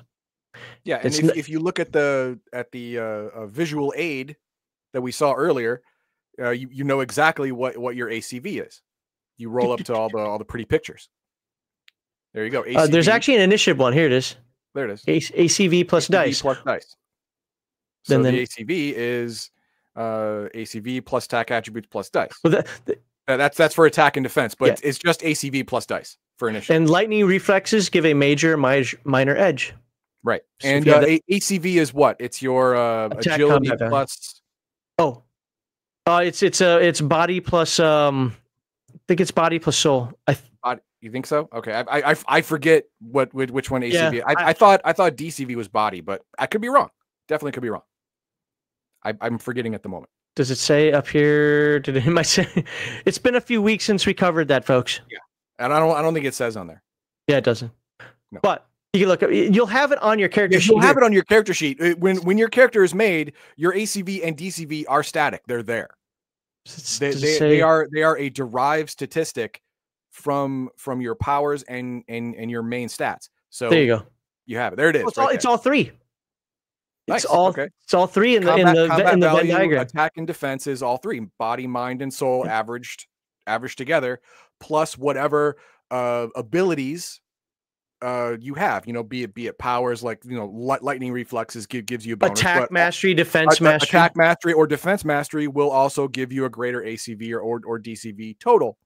Yeah, and if, if you look at the at the uh, uh, visual aid that we saw earlier, uh, you you know exactly what what your A C V is. You roll up to all the all the pretty pictures. There you go. Uh, there's actually an initiative one. Here it is. There it is. A ACV plus ACV dice. Plus dice. So then, then the A C V is uh, A C V plus attack attributes plus dice. Well, the, the, uh, that's that's for attack and defense, but yeah. It's just A C V plus dice for initiative. And lightning reflexes give a major minor edge. Right. So and uh, that, A C V is what? It's your uh, agility plus. Oh, uh, it's it's uh, it's body plus. Um, I think it's body plus soul. I th body, you think so? Okay, I I I forget what which one A C V. Yeah, I, I, I thought I thought D C V was body, but I could be wrong. Definitely could be wrong. I, I'm forgetting at the moment. Does it say up here? Did it? Am I saying? It's been a few weeks since we covered that, folks. Yeah, and I don't I don't think it says on there. Yeah, it doesn't. No. But. You can look up, you'll have it on your character sheet. You'll have it on your character sheet. When when your character is made, your A C V and D C V are static. They're there. They, they, they are they are a derived statistic from from your powers and and and your main stats. So there you go. You have it. There it is. Well, it's, right all, it's all three. Nice. It's all okay. It's all three in the combat, in the, in the value, Venn diagram. Attack and defense is all three. Body, mind, and soul averaged averaged together, plus whatever uh, abilities. Uh, you have, you know, be it be it powers like you know light, lightning reflexes give, gives you a bonus. Attack mastery, defense uh, mastery, attack mastery or defense mastery will also give you a greater A C V or, or or D C V total,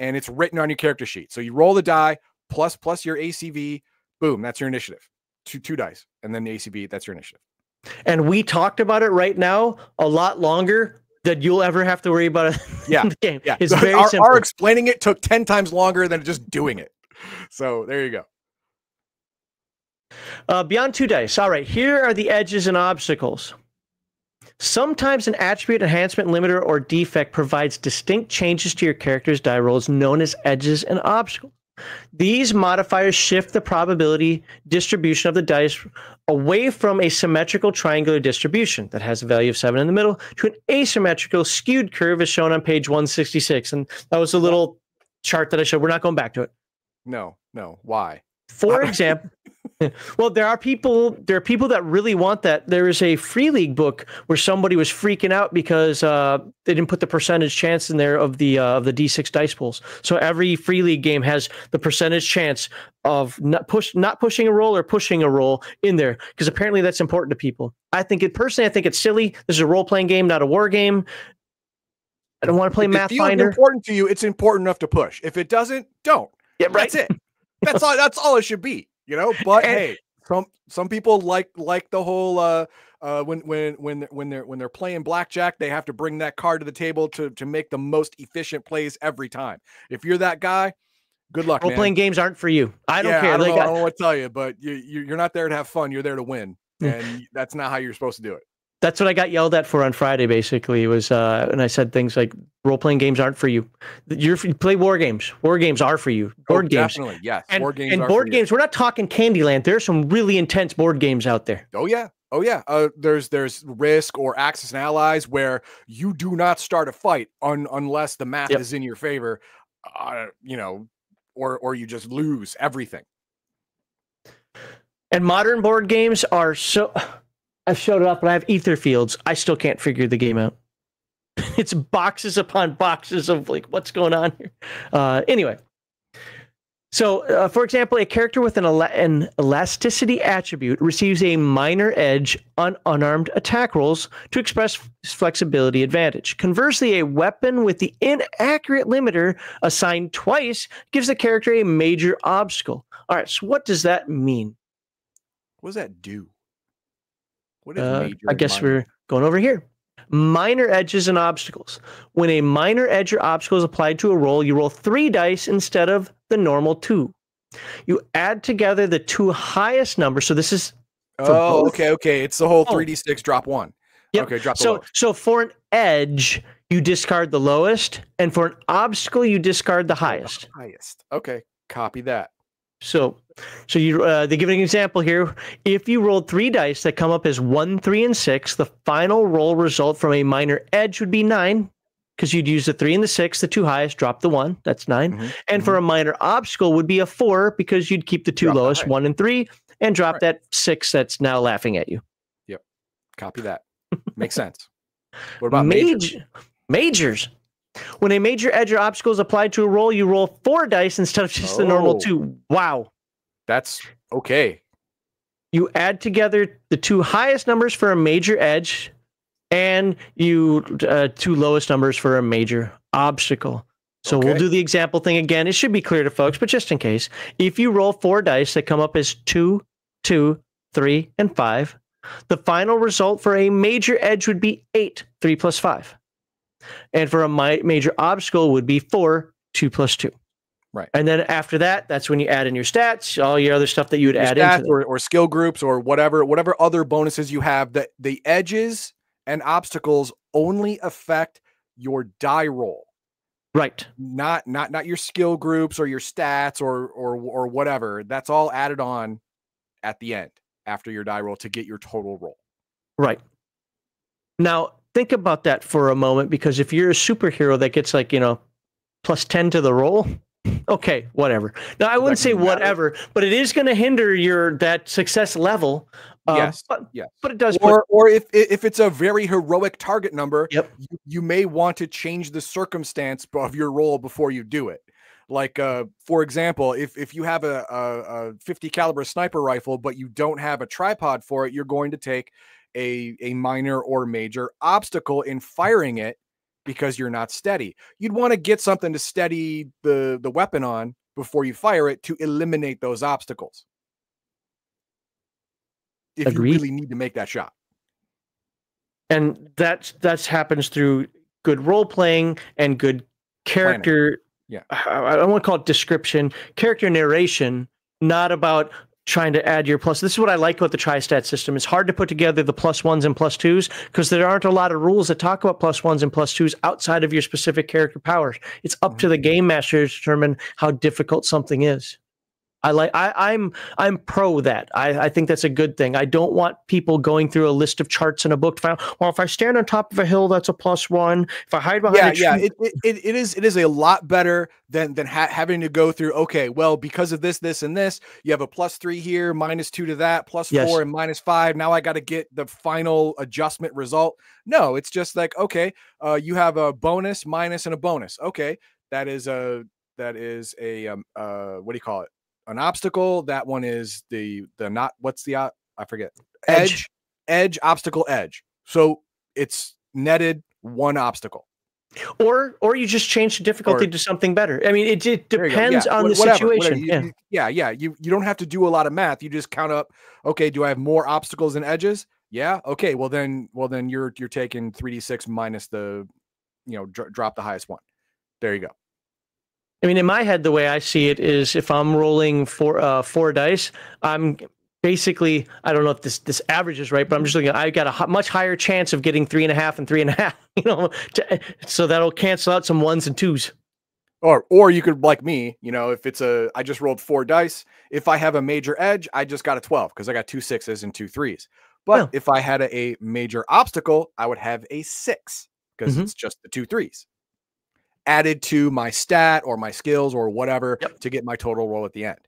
and it's written on your character sheet. So you roll the die plus plus your A C V, boom, that's your initiative. Two two dice, and then the A C V, that's your initiative. And we talked about it right now a lot longer than you'll ever have to worry about it. Yeah, in the game. Yeah. It's very our, simple. Our explaining it took ten times longer than just doing it. So there you go. Uh, beyond two dice. All right. Here are the edges and obstacles. Sometimes an attribute, enhancement, limiter, or defect provides distinct changes to your character's die rolls known as edges and obstacles. These modifiers shift the probability distribution of the dice away from a symmetrical triangular distribution that has a value of seven in the middle to an asymmetrical skewed curve as shown on page one sixty-six. And that was a little chart that I showed. We're not going back to it. No, no. Why? For example, Well, there are people there are people that really want that. There is a free league book where somebody was freaking out because uh, they didn't put the percentage chance in there of the uh, of the D six dice pools. So every free league game has the percentage chance of not push not pushing a roll or pushing a roll in there, because apparently that's important to people. I think it personally, I think it's silly. This is a role playing game, not a war game. I don't want to play Math Finder. If it's important to you, it's important enough to push. If it doesn't, don't. Yeah, right. That's it. That's all. That's all it should be. You know, but and, hey, some some people like like the whole uh, uh, when when when when they're when they're playing blackjack, they have to bring that card to the table to to make the most efficient plays every time. If you're that guy, good luck. Role man. Playing games aren't for you. I don't yeah, care. I don't, like, know, I don't know what to tell you, but you you're not there to have fun. You're there to win, and that's not how you're supposed to do it. That's what I got yelled at for on Friday. Basically, it was, uh, and I said things like, "Role playing games aren't for you. You're you play war games. War games are for you. Board oh, games, definitely, yes. And, war games and are board for games. You. We're not talking Candyland. There's some really intense board games out there. Oh yeah, oh yeah. Uh, there's there's Risk or Axis and Allies, where you do not start a fight un unless the math yep. is in your favor. Uh, you know, or or you just lose everything. And modern board games are so. I've showed it up, but I have Ether Fields. I still can't figure the game out. It's boxes upon boxes of, like, what's going on here? Uh, anyway. So, uh, for example, a character with an, el an elasticity attribute receives a minor edge on unarmed attack rolls to express flexibility advantage. Conversely, a weapon with the inaccurate limiter assigned twice gives the character a major obstacle. All right, so what does that mean? What does that do? What is uh, I guess minor? We're going over here. Minor edges and obstacles. When a minor edge or obstacle is applied to a roll, you roll three dice instead of the normal two. You add together the two highest numbers. So this is. Oh, both. okay, okay. It's the whole three D six drop one. Yep. Okay, drop the so lowest. So for an edge, you discard the lowest, and for an obstacle, you discard the highest. The highest. Okay, copy that. So, so you, uh, they give an example here. If you rolled three dice that come up as one, three, and six, the final roll result from a minor edge would be nine, because you'd use the three and the six. The two highest drop the one. That's nine. Mm-hmm. And mm-hmm. for a minor obstacle would be a four, because you'd keep the two drop lowest, the one and three, and drop right. that six that's now laughing at you. Yep. Copy that. Makes sense. What about majors? Majors. When a major edge or obstacle is applied to a roll, you roll four dice instead of just oh, the normal two. Wow. That's okay. You add together the two highest numbers for a major edge and you uh, two lowest numbers for a major obstacle. So okay. we'll do the example thing again. It should be clear to folks, but just in case. If you roll four dice that come up as two, two, three, and five, the final result for a major edge would be eight, three plus five. And for a mi major obstacle would be four, two plus two. Right. And then after that, that's when you add in your stats, all your other stuff that you would your add in. Or, or skill groups or whatever, whatever other bonuses you have. That the edges and obstacles only affect your die roll. Right. Not not not your skill groups or your stats or or or whatever. That's all added on at the end after your die roll to get your total roll. Right. Now think about that for a moment, because if you're a superhero that gets, like, you know, plus ten to the roll, okay, whatever. Now, I wouldn't say whatever, but it is going to hinder your that success level. Uh, yes, but, yes. But it does. Or, or if, if it's a very heroic target number, yep. you, you may want to change the circumstance of your roll before you do it. Like, uh, for example, if, if you have a, a, a fifty caliber sniper rifle, but you don't have a tripod for it, you're going to take A, a minor or major obstacle in firing it because you're not steady. You'd want to get something to steady the, the weapon on before you fire it to eliminate those obstacles. If Agreed. You really need to make that shot. And that's, that's happens through good role playing and good character. Planning. Yeah. I don't want to call it description, character narration, not about trying to add your plus. This is what I like about the Tri-Stat system. It's hard to put together the plus ones and plus twos because there aren't a lot of rules that talk about plus ones and plus twos outside of your specific character powers. It's up mm-hmm. to the game master to determine how difficult something is. I like I, I'm I'm pro that. I, I think that's a good thing. I don't want people going through a list of charts in a book to find, well, if I stand on top of a hill, that's a plus one. If I hide behind yeah, a tree, yeah, it, it, it is it is a lot better than than ha having to go through. Okay, well, because of this, this, and this, you have a plus three here, minus two to that, plus yes. four and minus five. Now I got to get the final adjustment result. No, it's just like okay, uh, you have a bonus, minus, and a bonus. Okay, that is a that is a um, uh, what do you call it? An obstacle. That one is the the not what's the uh, I forget edge. edge edge obstacle edge. So it's netted one obstacle, or or you just change the difficulty or, to something better. I mean, it, it depends yeah. on whatever, the situation. Whatever. You, yeah. yeah, yeah. You you don't have to do a lot of math. You just count up. Okay, do I have more obstacles than edges? Yeah. Okay. Well then, well then you're you're taking three d six minus the, you know, dr drop the highest one. There you go. I mean, in my head, the way I see it is if I'm rolling four, uh, four dice, I'm basically, I don't know if this, this average is right, but I'm just looking at, I've got a much higher chance of getting three and a half and three and a half, you know, to, so that'll cancel out some ones and twos. Or, or you could, like me, you know, if it's a, I just rolled four dice, if I have a major edge, I just got a twelve because I got two sixes and two threes. But oh. if I had a, a major obstacle, I would have a six because mm-hmm. it's just the two threes added to my stat or my skills or whatever yep. to get my total roll at the end.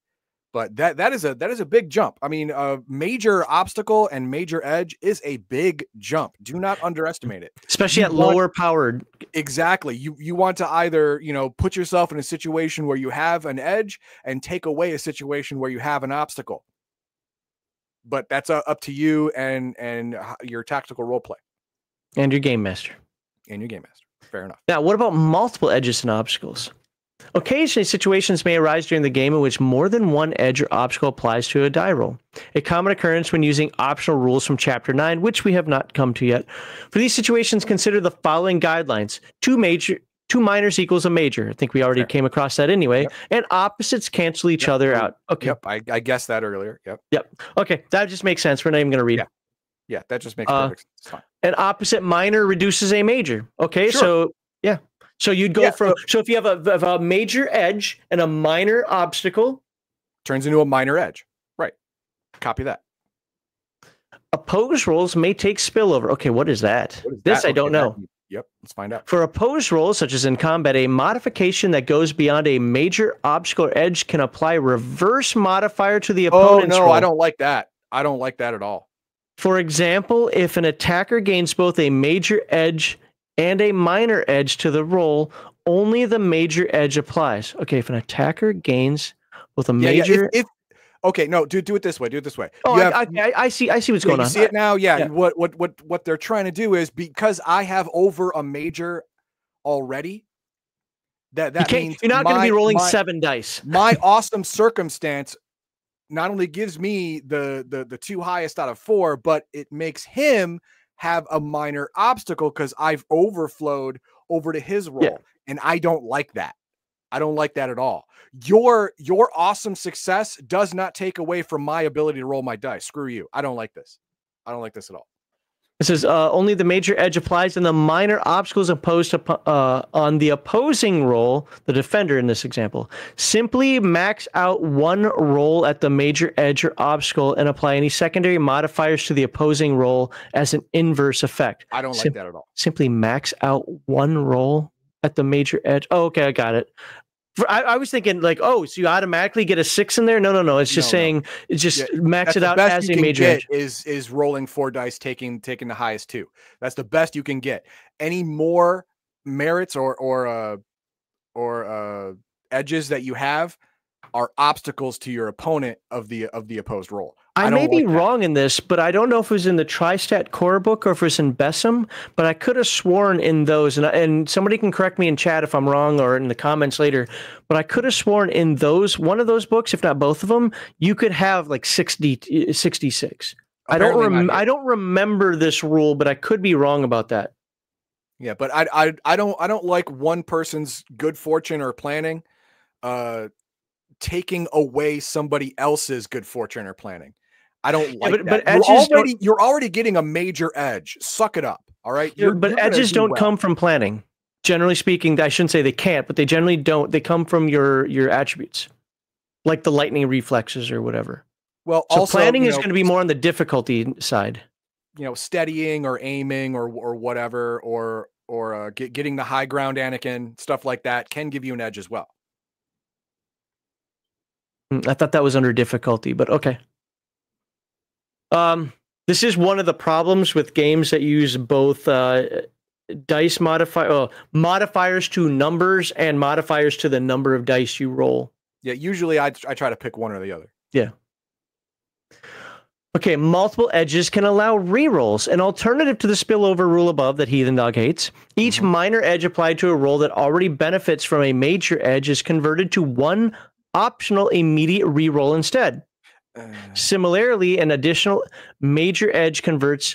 But that that is a that is a big jump. I mean, a major obstacle and major edge is a big jump. Do not underestimate it. Especially you at want, lower powered. Exactly. You you want to either, you know, put yourself in a situation where you have an edge and take away a situation where you have an obstacle. But that's uh, up to you and and your tactical role play. And your game master. And your game master. Fair enough. Now, what about multiple edges and obstacles? Occasionally, situations may arise during the game in which more than one edge or obstacle applies to a die roll, a common occurrence when using optional rules from Chapter nine, which we have not come to yet. For these situations, consider the following guidelines. Two major, two minors equals a major. I think we already sure. came across that anyway. Yep. And opposites cancel each yep. other out. Okay. Yep. I, I guessed that earlier. Yep. Yep. Okay. That just makes sense. We're not even going to read yeah. it. Yeah, that just makes perfect sense. It's fine. An opposite minor reduces a major. Okay, sure. so yeah, so you'd go yeah, from so, so if you have a, if a major edge and a minor obstacle, turns into a minor edge. Right. Copy that. Opposed rolls may take spillover. Okay, what is that? What is this that? I don't okay, know. That, yep, let's find out. For opposed rolls, such as in combat, a modification that goes beyond a major obstacle or edge can apply reverse modifier to the opponent's Oh no, roll. I don't like that. I don't like that at all. For example, if an attacker gains both a major edge and a minor edge to the roll, only the major edge applies. Okay, if an attacker gains both a yeah, major... Yeah, if, if, okay, no, do, do it this way. Do it this way. Oh, I, have, I, I see I see what's yeah, going you on. You see it now? Yeah, yeah. What, what, what, what they're trying to do is, because I have over a major already, that, that you means... You're not going to be rolling my, seven dice. My awesome circumstance... not only gives me the, the the two highest out of four, but it makes him have a minor obstacle because I've overflowed over to his role. Yeah. And I don't like that. I don't like that at all. Your your awesome success does not take away from my ability to roll my dice. Screw you. I don't like this. I don't like this at all. This is uh, only the major edge applies and the minor obstacles imposed uh, on the opposing roll, the defender in this example. Simply max out one roll at the major edge or obstacle and apply any secondary modifiers to the opposing roll as an inverse effect. I don't like Sim that at all. Simply max out one roll at the major edge. Oh, okay, I got it. For, I, I was thinking like, oh, so you automatically get a six in there? No, no, no. It's just no, saying, no. just yeah, max it out as a major edge. Is is rolling four dice, taking taking the highest two. That's the best you can get. Any more merits or or uh, or uh, edges that you have are obstacles to your opponent of the of the opposed roll. I, I may be wrong in this, but I don't know if it was in the Tri-Stat core book or if it was in Bessem, but I could have sworn in those, and, and somebody can correct me in chat if I'm wrong or in the comments later, but I could have sworn in those, one of those books, if not both of them, you could have like sixty-six. I don't, rem I don't remember this rule, but I could be wrong about that. Yeah, but I, I, I, don't, I don't like one person's good fortune or planning uh, taking away somebody else's good fortune or planning. I don't like yeah, but, that. But edges you're, already, you're already getting a major edge. Suck it up, all right? You're, but you're edges do don't well. come from planning. Generally speaking, I shouldn't say they can't, but they generally don't. They come from your your attributes. like the lightning reflexes or whatever. Well, so also planning you know, is going to be more on the difficulty side. You know, steadying or aiming or or whatever, or or uh, get, getting the high ground, Anakin, stuff like that can give you an edge as well. I thought that was under difficulty, but okay. Um, this is one of the problems with games that use both uh, dice modifi oh, modifiers to numbers and modifiers to the number of dice you roll. Yeah, usually I I try to pick one or the other. Yeah. Okay, multiple edges can allow rerolls, an alternative to the spillover rule above that Heathen Dog hates. Each mm-hmm. minor edge applied to a roll that already benefits from a major edge is converted to one optional immediate reroll instead. Uh. Similarly, an additional major edge converts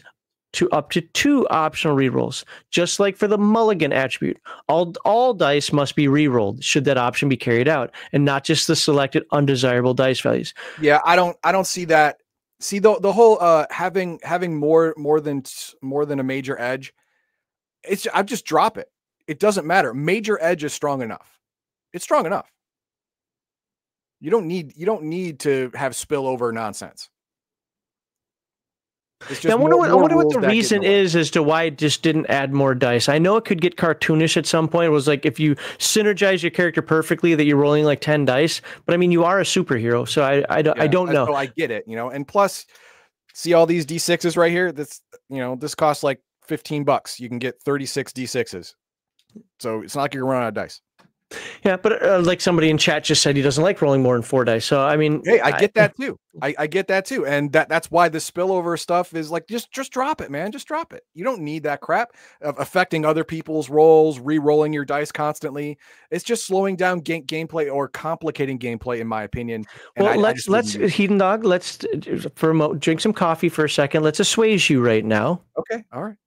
to up to two optional rerolls, just like for the mulligan attribute. All, all dice must be rerolled should that option be carried out, and not just the selected undesirable dice values. Yeah, I don't, I don't see that. See the the whole uh, having having more more than more than a major edge. It's I just drop it. It doesn't matter. Major edge is strong enough. It's strong enough. You don't need you don't need to have spillover nonsense. Just now, I wonder more, what more I wonder what the reason is as to why it just didn't add more dice. I know it could get cartoonish at some point. It was like if you synergize your character perfectly, that you're rolling like ten dice. But I mean, you are a superhero, so I I don't yeah, I don't know. I, so I get it, you know. And plus, see all these D sixes right here. That's you know, this costs like fifteen bucks. You can get thirty-six D sixes. So it's not like you're running out of dice. Yeah, but uh, like somebody in chat just said, he doesn't like rolling more than four dice. So I mean, hey, I get I, that too. I, I get that too, and that that's why the spillover stuff is like just just drop it, man. Just drop it. You don't need that crap of affecting other people's rolls, re-rolling your dice constantly. It's just slowing down game gameplay or complicating gameplay, in my opinion. And well, I, let's I let's Heathen Dog. Let's for a mo drink some coffee for a second. Let's assuage you right now. Okay, all right.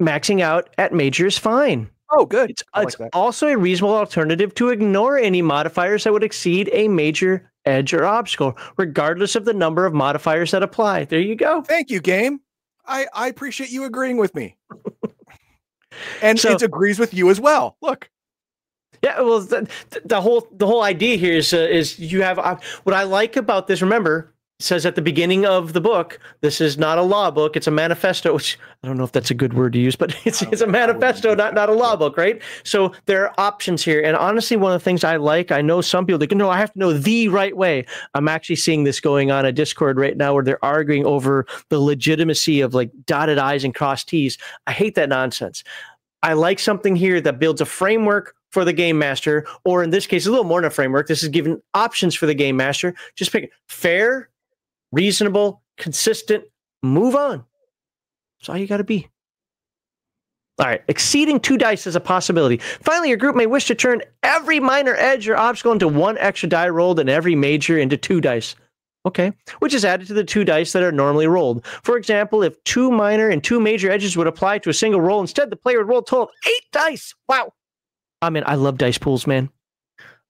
Maxing out at major is fine. Oh, good. It's, like it's also a reasonable alternative to ignore any modifiers that would exceed a major edge or obstacle, regardless of the number of modifiers that apply. There you go. Thank you, game. I, I appreciate you agreeing with me. And so, it agrees with you as well. Look. Yeah, well, the, the whole the whole idea here is, uh, is you have uh, what I like about this. Remember, it says at the beginning of the book, this is not a law book, it's a manifesto, which I don't know if that's a good word to use, but it's, it's a manifesto, not, not a law book, right? So there are options here. And honestly, one of the things I like, I know some people that can know, I have to know the right way. I'm actually seeing this going on at Discord right now where they're arguing over the legitimacy of like dotted I's and crossed T's. I hate that nonsense. I like something here that builds a framework for the game master, or in this case, a little more than a framework. This is giving options for the game master. Just pick it. Fair, reasonable, consistent, move on. That's all you got to be. All right, exceeding two dice is a possibility. Finally, your group may wish to turn every minor edge or obstacle into one extra die rolled and every major into two dice. Okay, which is added to the two dice that are normally rolled. For example, if two minor and two major edges would apply to a single roll, instead the player would roll a total of eight dice. Wow. I mean, I love dice pools, man.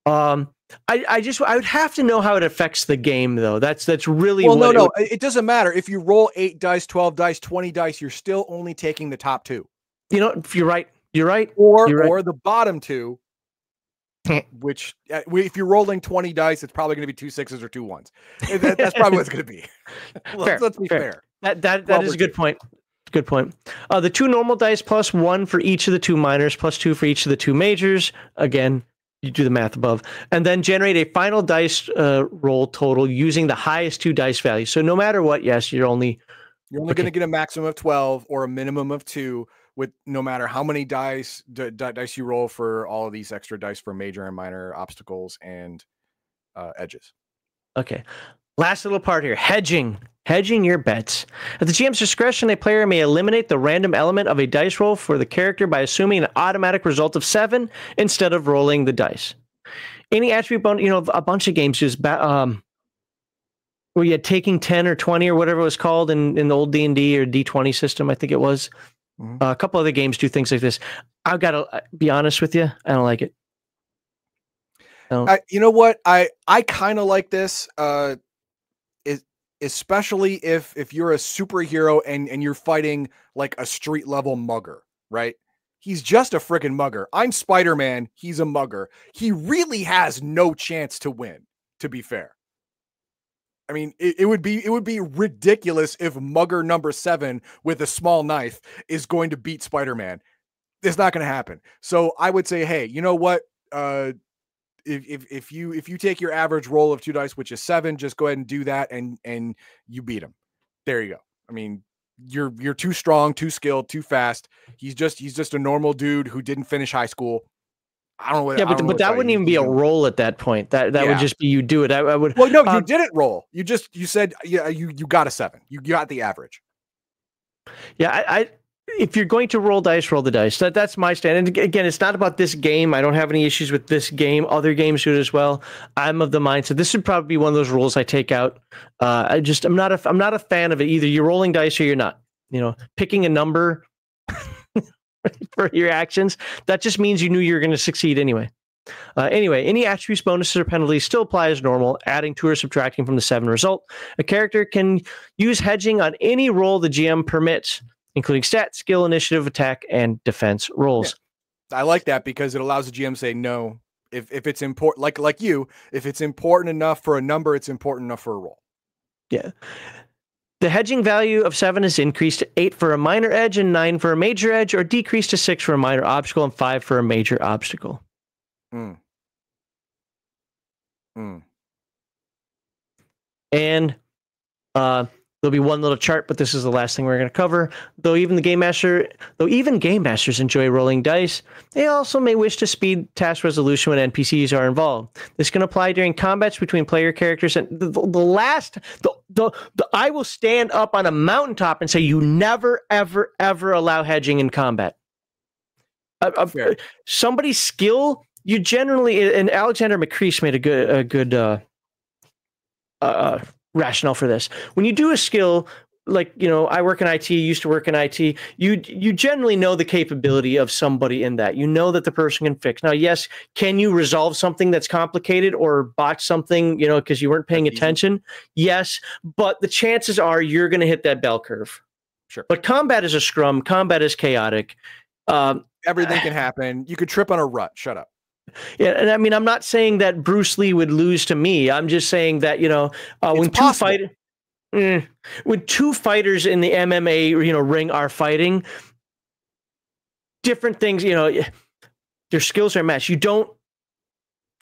Um... I, I just I would have to know how it affects the game though. That's that's really well. No, no, it, it doesn't matter if you roll eight dice, twelve dice, twenty dice. You're still only taking the top two. You know, you're right. You're right. Or you're right. Or the bottom two, which if you're rolling twenty dice, it's probably going to be two sixes or two ones. That, that's probably what it's going to be. let's, fair, let's be fair. fair. That that that is a good point. Good point. Uh, the two normal dice plus one for each of the two minors, plus two for each of the two majors. Again. You do the math above, and then generate a final dice uh, roll total using the highest two dice values. So no matter what, yes, you're only you're only okay. going to get a maximum of twelve or a minimum of two, with no matter how many dice d d dice you roll for all of these extra dice for major and minor obstacles and uh, edges. Okay. Last little part here, hedging. Hedging your bets. At the G M's discretion, a player may eliminate the random element of a dice roll for the character by assuming an automatic result of seven instead of rolling the dice. Any attribute bonus, you know, a bunch of games just um, where you had taking ten or twenty or whatever it was called in, in the old D and D or D twenty system, I think it was. Mm-hmm. uh, a couple other games do things like this. I've got to be honest with you, I don't like it. No. I, you know what? I, I kind of like this. Uh, especially if if you're a superhero and and you're fighting like a street level mugger, right? He's just a freaking mugger. I'm Spider-Man, he's a mugger. He really has no chance to win, to be fair. I mean, it, it would be it would be ridiculous if Mugger number seven with a small knife is going to beat Spider-Man. It's not going to happen. So I would say, hey, you know what? Uh, if, if if you if you take your average roll of two dice, which is seven, just go ahead and do that, and and you beat him. There you go. I mean, you're you're too strong, too skilled, too fast. He's just he's just a normal dude who didn't finish high school. I don't know. What, yeah, but, but that wouldn't even be a roll at that point. That that yeah. would just be you do it. I, I would. Well, no, um, you didn't roll. You just you said yeah, you you got a seven. You got the average. Yeah, I, I if you're going to roll dice, roll the dice. That that's my stand. And again, it's not about this game. I don't have any issues with this game. Other games do it as well. I'm of the mindset this would probably be one of those rules I take out. Uh, I just I'm not a I'm not a fan of it either. You're rolling dice or you're not. You know, picking a number. For your actions, that just means you knew you were going to succeed anyway. Uh, anyway, any attributes, bonuses, or penalties still apply as normal, adding to or subtracting from the seven result. A character can use hedging on any roll the G M permits, including stat, skill, initiative, attack, and defense rolls. Yeah. I like that because it allows the G M to say no if if it's important. Like like you, if it's important enough for a number, it's important enough for a roll. Yeah. The hedging value of seven is increased to eight for a minor edge and nine for a major edge, or decreased to six for a minor obstacle and five for a major obstacle. Mm. Mm. And uh, there'll be one little chart, but this is the last thing we're going to cover. Though even the game master, though even game masters enjoy rolling dice, they also may wish to speed task resolution when N P Cs are involved. This can apply during combats between player characters, and the, the, the last. The, The, the, I will stand up on a mountaintop and say you never, ever, ever allow hedging in combat. Uh, uh, somebody's skill, you generally, and Alexander McCreese made a good, a good uh, uh, rationale for this. When you do a skill, like, you know, I work in I T, used to work in I T, you, you generally know the capability of somebody in that. You know that the person can fix. Now, yes, can you resolve something that's complicated or botch something, you know, because you weren't paying attention? Yes, but the chances are you're going to hit that bell curve. Sure. But combat is a scrum. Combat is chaotic. Um, Everything can happen. You could trip on a rut. Shut up. Yeah, and I mean, I'm not saying that Bruce Lee would lose to me. I'm just saying that, you know, uh, when two fighters... Mm. When two fighters in the M M A, you know, ring are fighting, different things, you know, their skills are matched. You don't.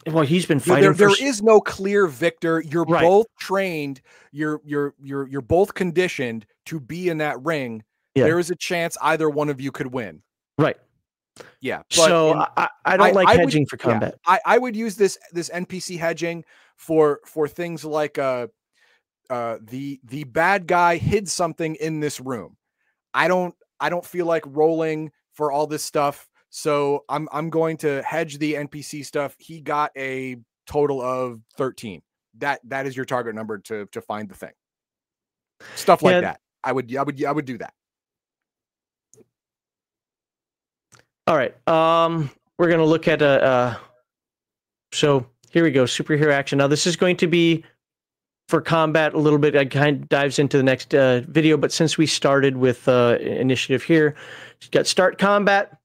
Well, he's been fighting. There, there for... is no clear victor. You're right. Both trained. You're you're you're you're both conditioned to be in that ring. Yeah. There is a chance either one of you could win. Right. Yeah. But so in, I, I don't I, like I hedging would, for combat. Yeah, I I would use this this N P C hedging for for things like uh. Uh, the the bad guy hid something in this room. I don't I don't feel like rolling for all this stuff, so I'm I'm going to hedge the N P C stuff. He got a total of thirteen. That that is your target number to to find the thing. Stuff like yeah. that. I would I would I would do that. All right. Um, we're gonna look at a. Uh, so here we go. Superhero action. Now this is going to be. For combat a little bit, I kind of dives into the next uh, video, but since we started with uh, initiative here, got start combat.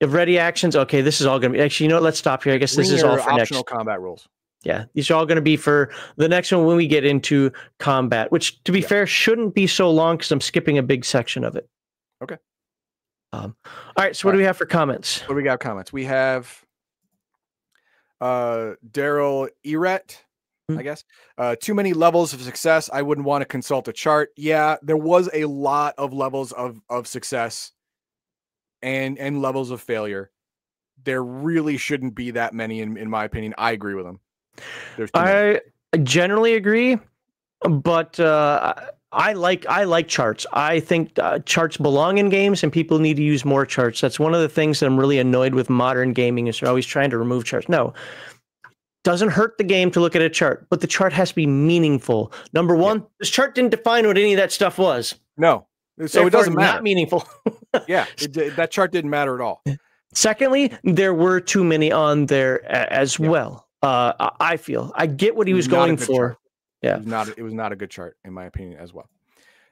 If ready actions, okay, this is all going to be actually. You know what, let's stop here. I guess this is all for next combat rules. Yeah, these are all going to be for the next one when we get into combat, which to be yeah. fair shouldn't be so long because I'm skipping a big section of it. Okay. Um, all right. So all what right. do we have for comments? What do we got? Comments. We have uh, Daryl Eret. I guess uh, too many levels of success. I wouldn't want to consult a chart. Yeah, there was a lot of levels of of success and and levels of failure. There really shouldn't be that many, in in my opinion. I agree with them. I generally agree, but uh, I like I like charts. I think uh, charts belong in games, and people need to use more charts. That's one of the things that I'm really annoyed with modern gaming is they're always trying to remove charts. No. Doesn't hurt the game to look at a chart, but the chart has to be meaningful. Number one, yeah. this chart didn't define what any of that stuff was. No. So Therefore, it doesn't matter. It's not meaningful. yeah. It, that chart didn't matter at all. Secondly, there were too many on there as yeah. well. Uh, I feel I get what he was not going for. Chart. Yeah. It was, not, it was not a good chart in my opinion as well.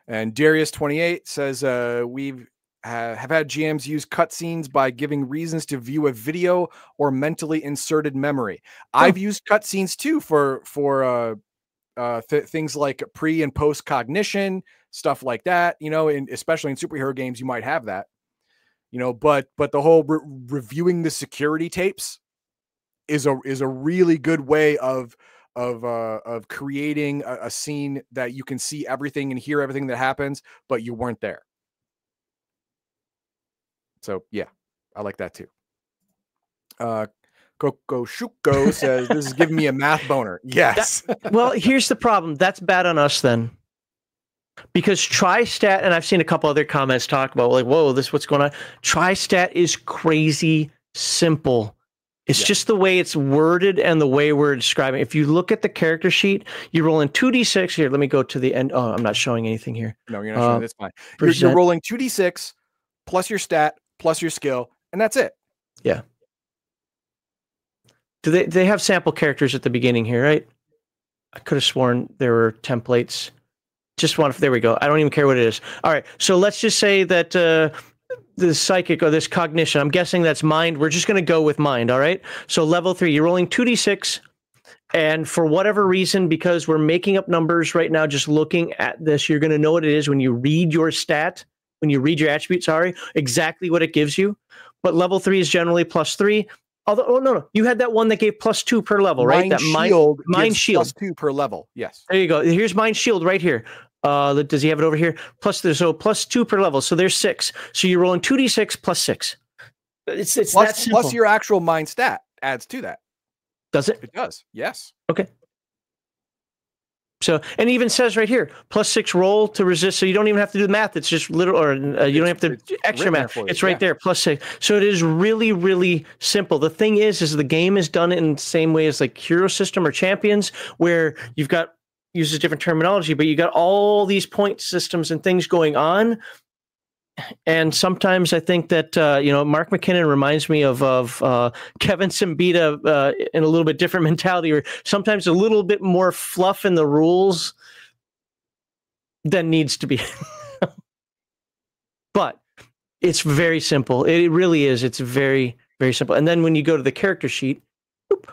And Darius twenty-eight says, uh, we've, Uh, have had G Ms use cutscenes by giving reasons to view a video or mentally inserted memory. I've used cutscenes too for for uh, uh, th things like pre and post cognition, stuff like that. You know, in, especially in superhero games, you might have that. You know, but but the whole re reviewing the security tapes is a is a really good way of of uh, of creating a, a scene that you can see everything and hear everything that happens, but you weren't there. So yeah, I like that too. Uh, Coco Shuko says, this is giving me a math boner. Yes. That, well, here's the problem. That's bad on us then. Because Tri-Stat, and I've seen a couple other comments talk about like, whoa, this is what's going on. Tri-Stat is crazy simple. It's yeah. just the way it's worded and the way we're describing. If you look at the character sheet, you roll in two D six. Here, let me go to the end. Oh, I'm not showing anything here. No, you're not showing. Uh, that's fine. You're, you're rolling two D six plus your stat, plus your skill, and that's it. Yeah. Do they they have sample characters at the beginning here, right? I could have sworn there were templates. Just want to, there we go. I don't even care what it is. All right, so let's just say that uh, the psychic or this cognition, I'm guessing that's mind. We're just going to go with mind, all right? So level three, you're rolling two D six, and for whatever reason, because we're making up numbers right now, just looking at this, you're going to know what it is when you read your stat. When you read your attribute, sorry, exactly what it gives you. But level three is generally plus three. Although, oh, no, no. You had that one that gave plus two per level, right? Mind that Shield. Mind Shield. Plus two per level, yes. There you go. Here's Mind Shield right here. Uh, does he have it over here? Plus, so plus two per level. So there's six. So you're rolling two D six plus six. It's, it's plus, that simple. Plus your actual mind stat adds to that. Does it? It does, yes. Okay. So, and even says right here, plus six roll to resist. So you don't even have to do the math. It's just literal, or uh, you don't have to do extra math. It's right there, plus six. So it is really, really simple. The thing is, is the game is done in the same way as like Hero System or Champions, where you've got, uses different terminology, but you got all these point systems and things going on. And sometimes I think that, uh, you know, Mark McKinnon reminds me of, of uh, Kevin Simbita uh, in a little bit different mentality, or sometimes a little bit more fluff in the rules than needs to be. But it's very simple. It really is. It's very, very simple. And then when you go to the character sheet, whoop,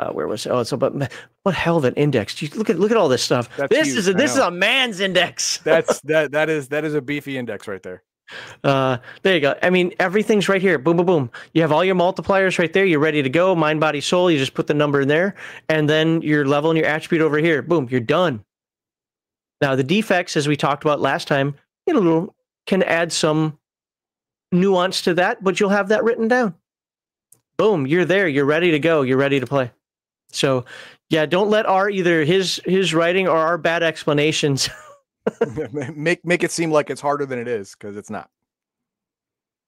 uh, where was it? Oh, it's about, what hell of an index. Jeez, look at look at all this stuff. That's this huge. is a, this is a man's index. That's that that is that is a beefy index right there. Uh, there you go. I mean, everything's right here. Boom, boom, boom. You have all your multipliers right there. You're ready to go. Mind, body, soul. You just put the number in there, and then your level and your attribute over here. Boom, you're done. Now the defects, as we talked about last time, you know, can add some nuance to that, but you'll have that written down. Boom, you're there. You're ready to go. You're ready to play. So, yeah, don't let our either his his writing or our bad explanations make make it seem like it's harder than it is, because it's not.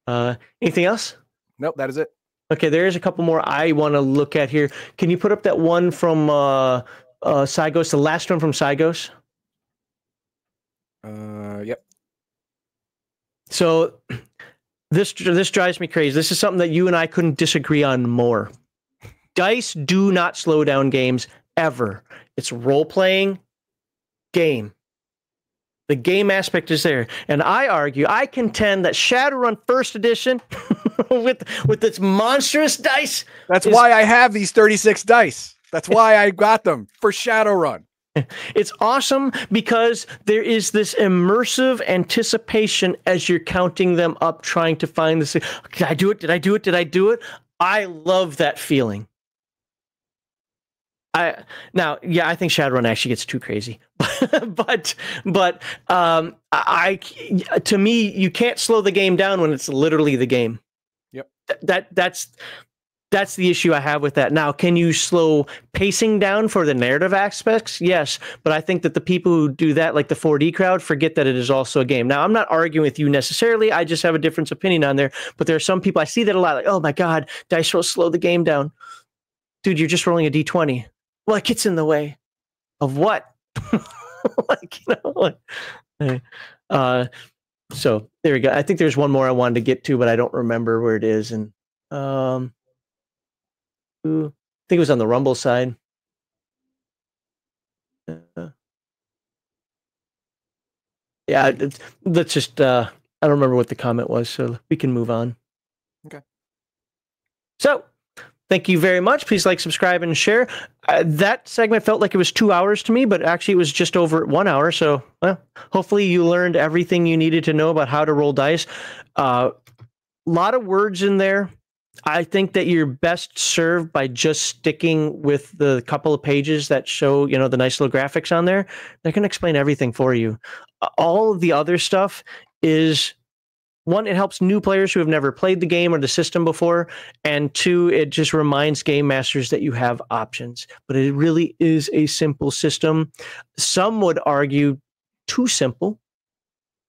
Uh, anything else? Nope, that is it. Okay, there is a couple more I want to look at here. Can you put up that one from uh, uh, Sygos, the last one from Sygos? Uh, yep. So this this drives me crazy. This is something that you and I couldn't disagree on more. Dice do not slow down games ever. It's role-playing game. The game aspect is there. And I argue, I contend that Shadowrun first edition with with its monstrous dice. That's is, why I have these thirty-six dice. That's why I got them for Shadowrun. It's awesome because there is this immersive anticipation as you're counting them up, trying to find this. Did I do it? Did I do it? Did I do it? I love that feeling. I, now, yeah, I think Shadowrun actually gets too crazy, but but um, I to me, you can't slow the game down when it's literally the game. Yep. Th that that's that's the issue I have with that. Now, can you slow pacing down for the narrative aspects? Yes, but I think that the people who do that, like the four D crowd, forget that it is also a game. Now, I'm not arguing with you necessarily. I just have a different opinion on there. But there are some people I see that a lot. Like, oh my God, dice roll slow the game down, dude. You're just rolling a D twenty. Well, it gets in the way of what? Like, you know, like, uh, so there we go. I think there's one more I wanted to get to, but I don't remember where it is. And, um, ooh, I think it was on the Rumble side. Uh, yeah. Let's just, uh, I don't remember what the comment was, so we can move on. Okay. So, thank you very much. Please like, subscribe, and share. Uh, that segment felt like it was two hours to me, but actually it was just over one hour. So, well, hopefully you learned everything you needed to know about how to roll dice. A uh, lot of words in there. I think that you're best served by just sticking with the couple of pages that show, you know, the nice little graphics on there. They can explain everything for you. All of the other stuff is, one, it helps new players who have never played the game or the system before. And two, it just reminds game masters that you have options. But it really is a simple system. Some would argue too simple.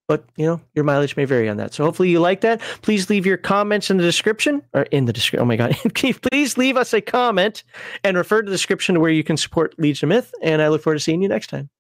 But, you know, your mileage may vary on that. So hopefully you like that. Please leave your comments in the description. Or in the description. Oh, my God. Please leave us a comment and refer to the description to where you can support Legion of Myth. And I look forward to seeing you next time.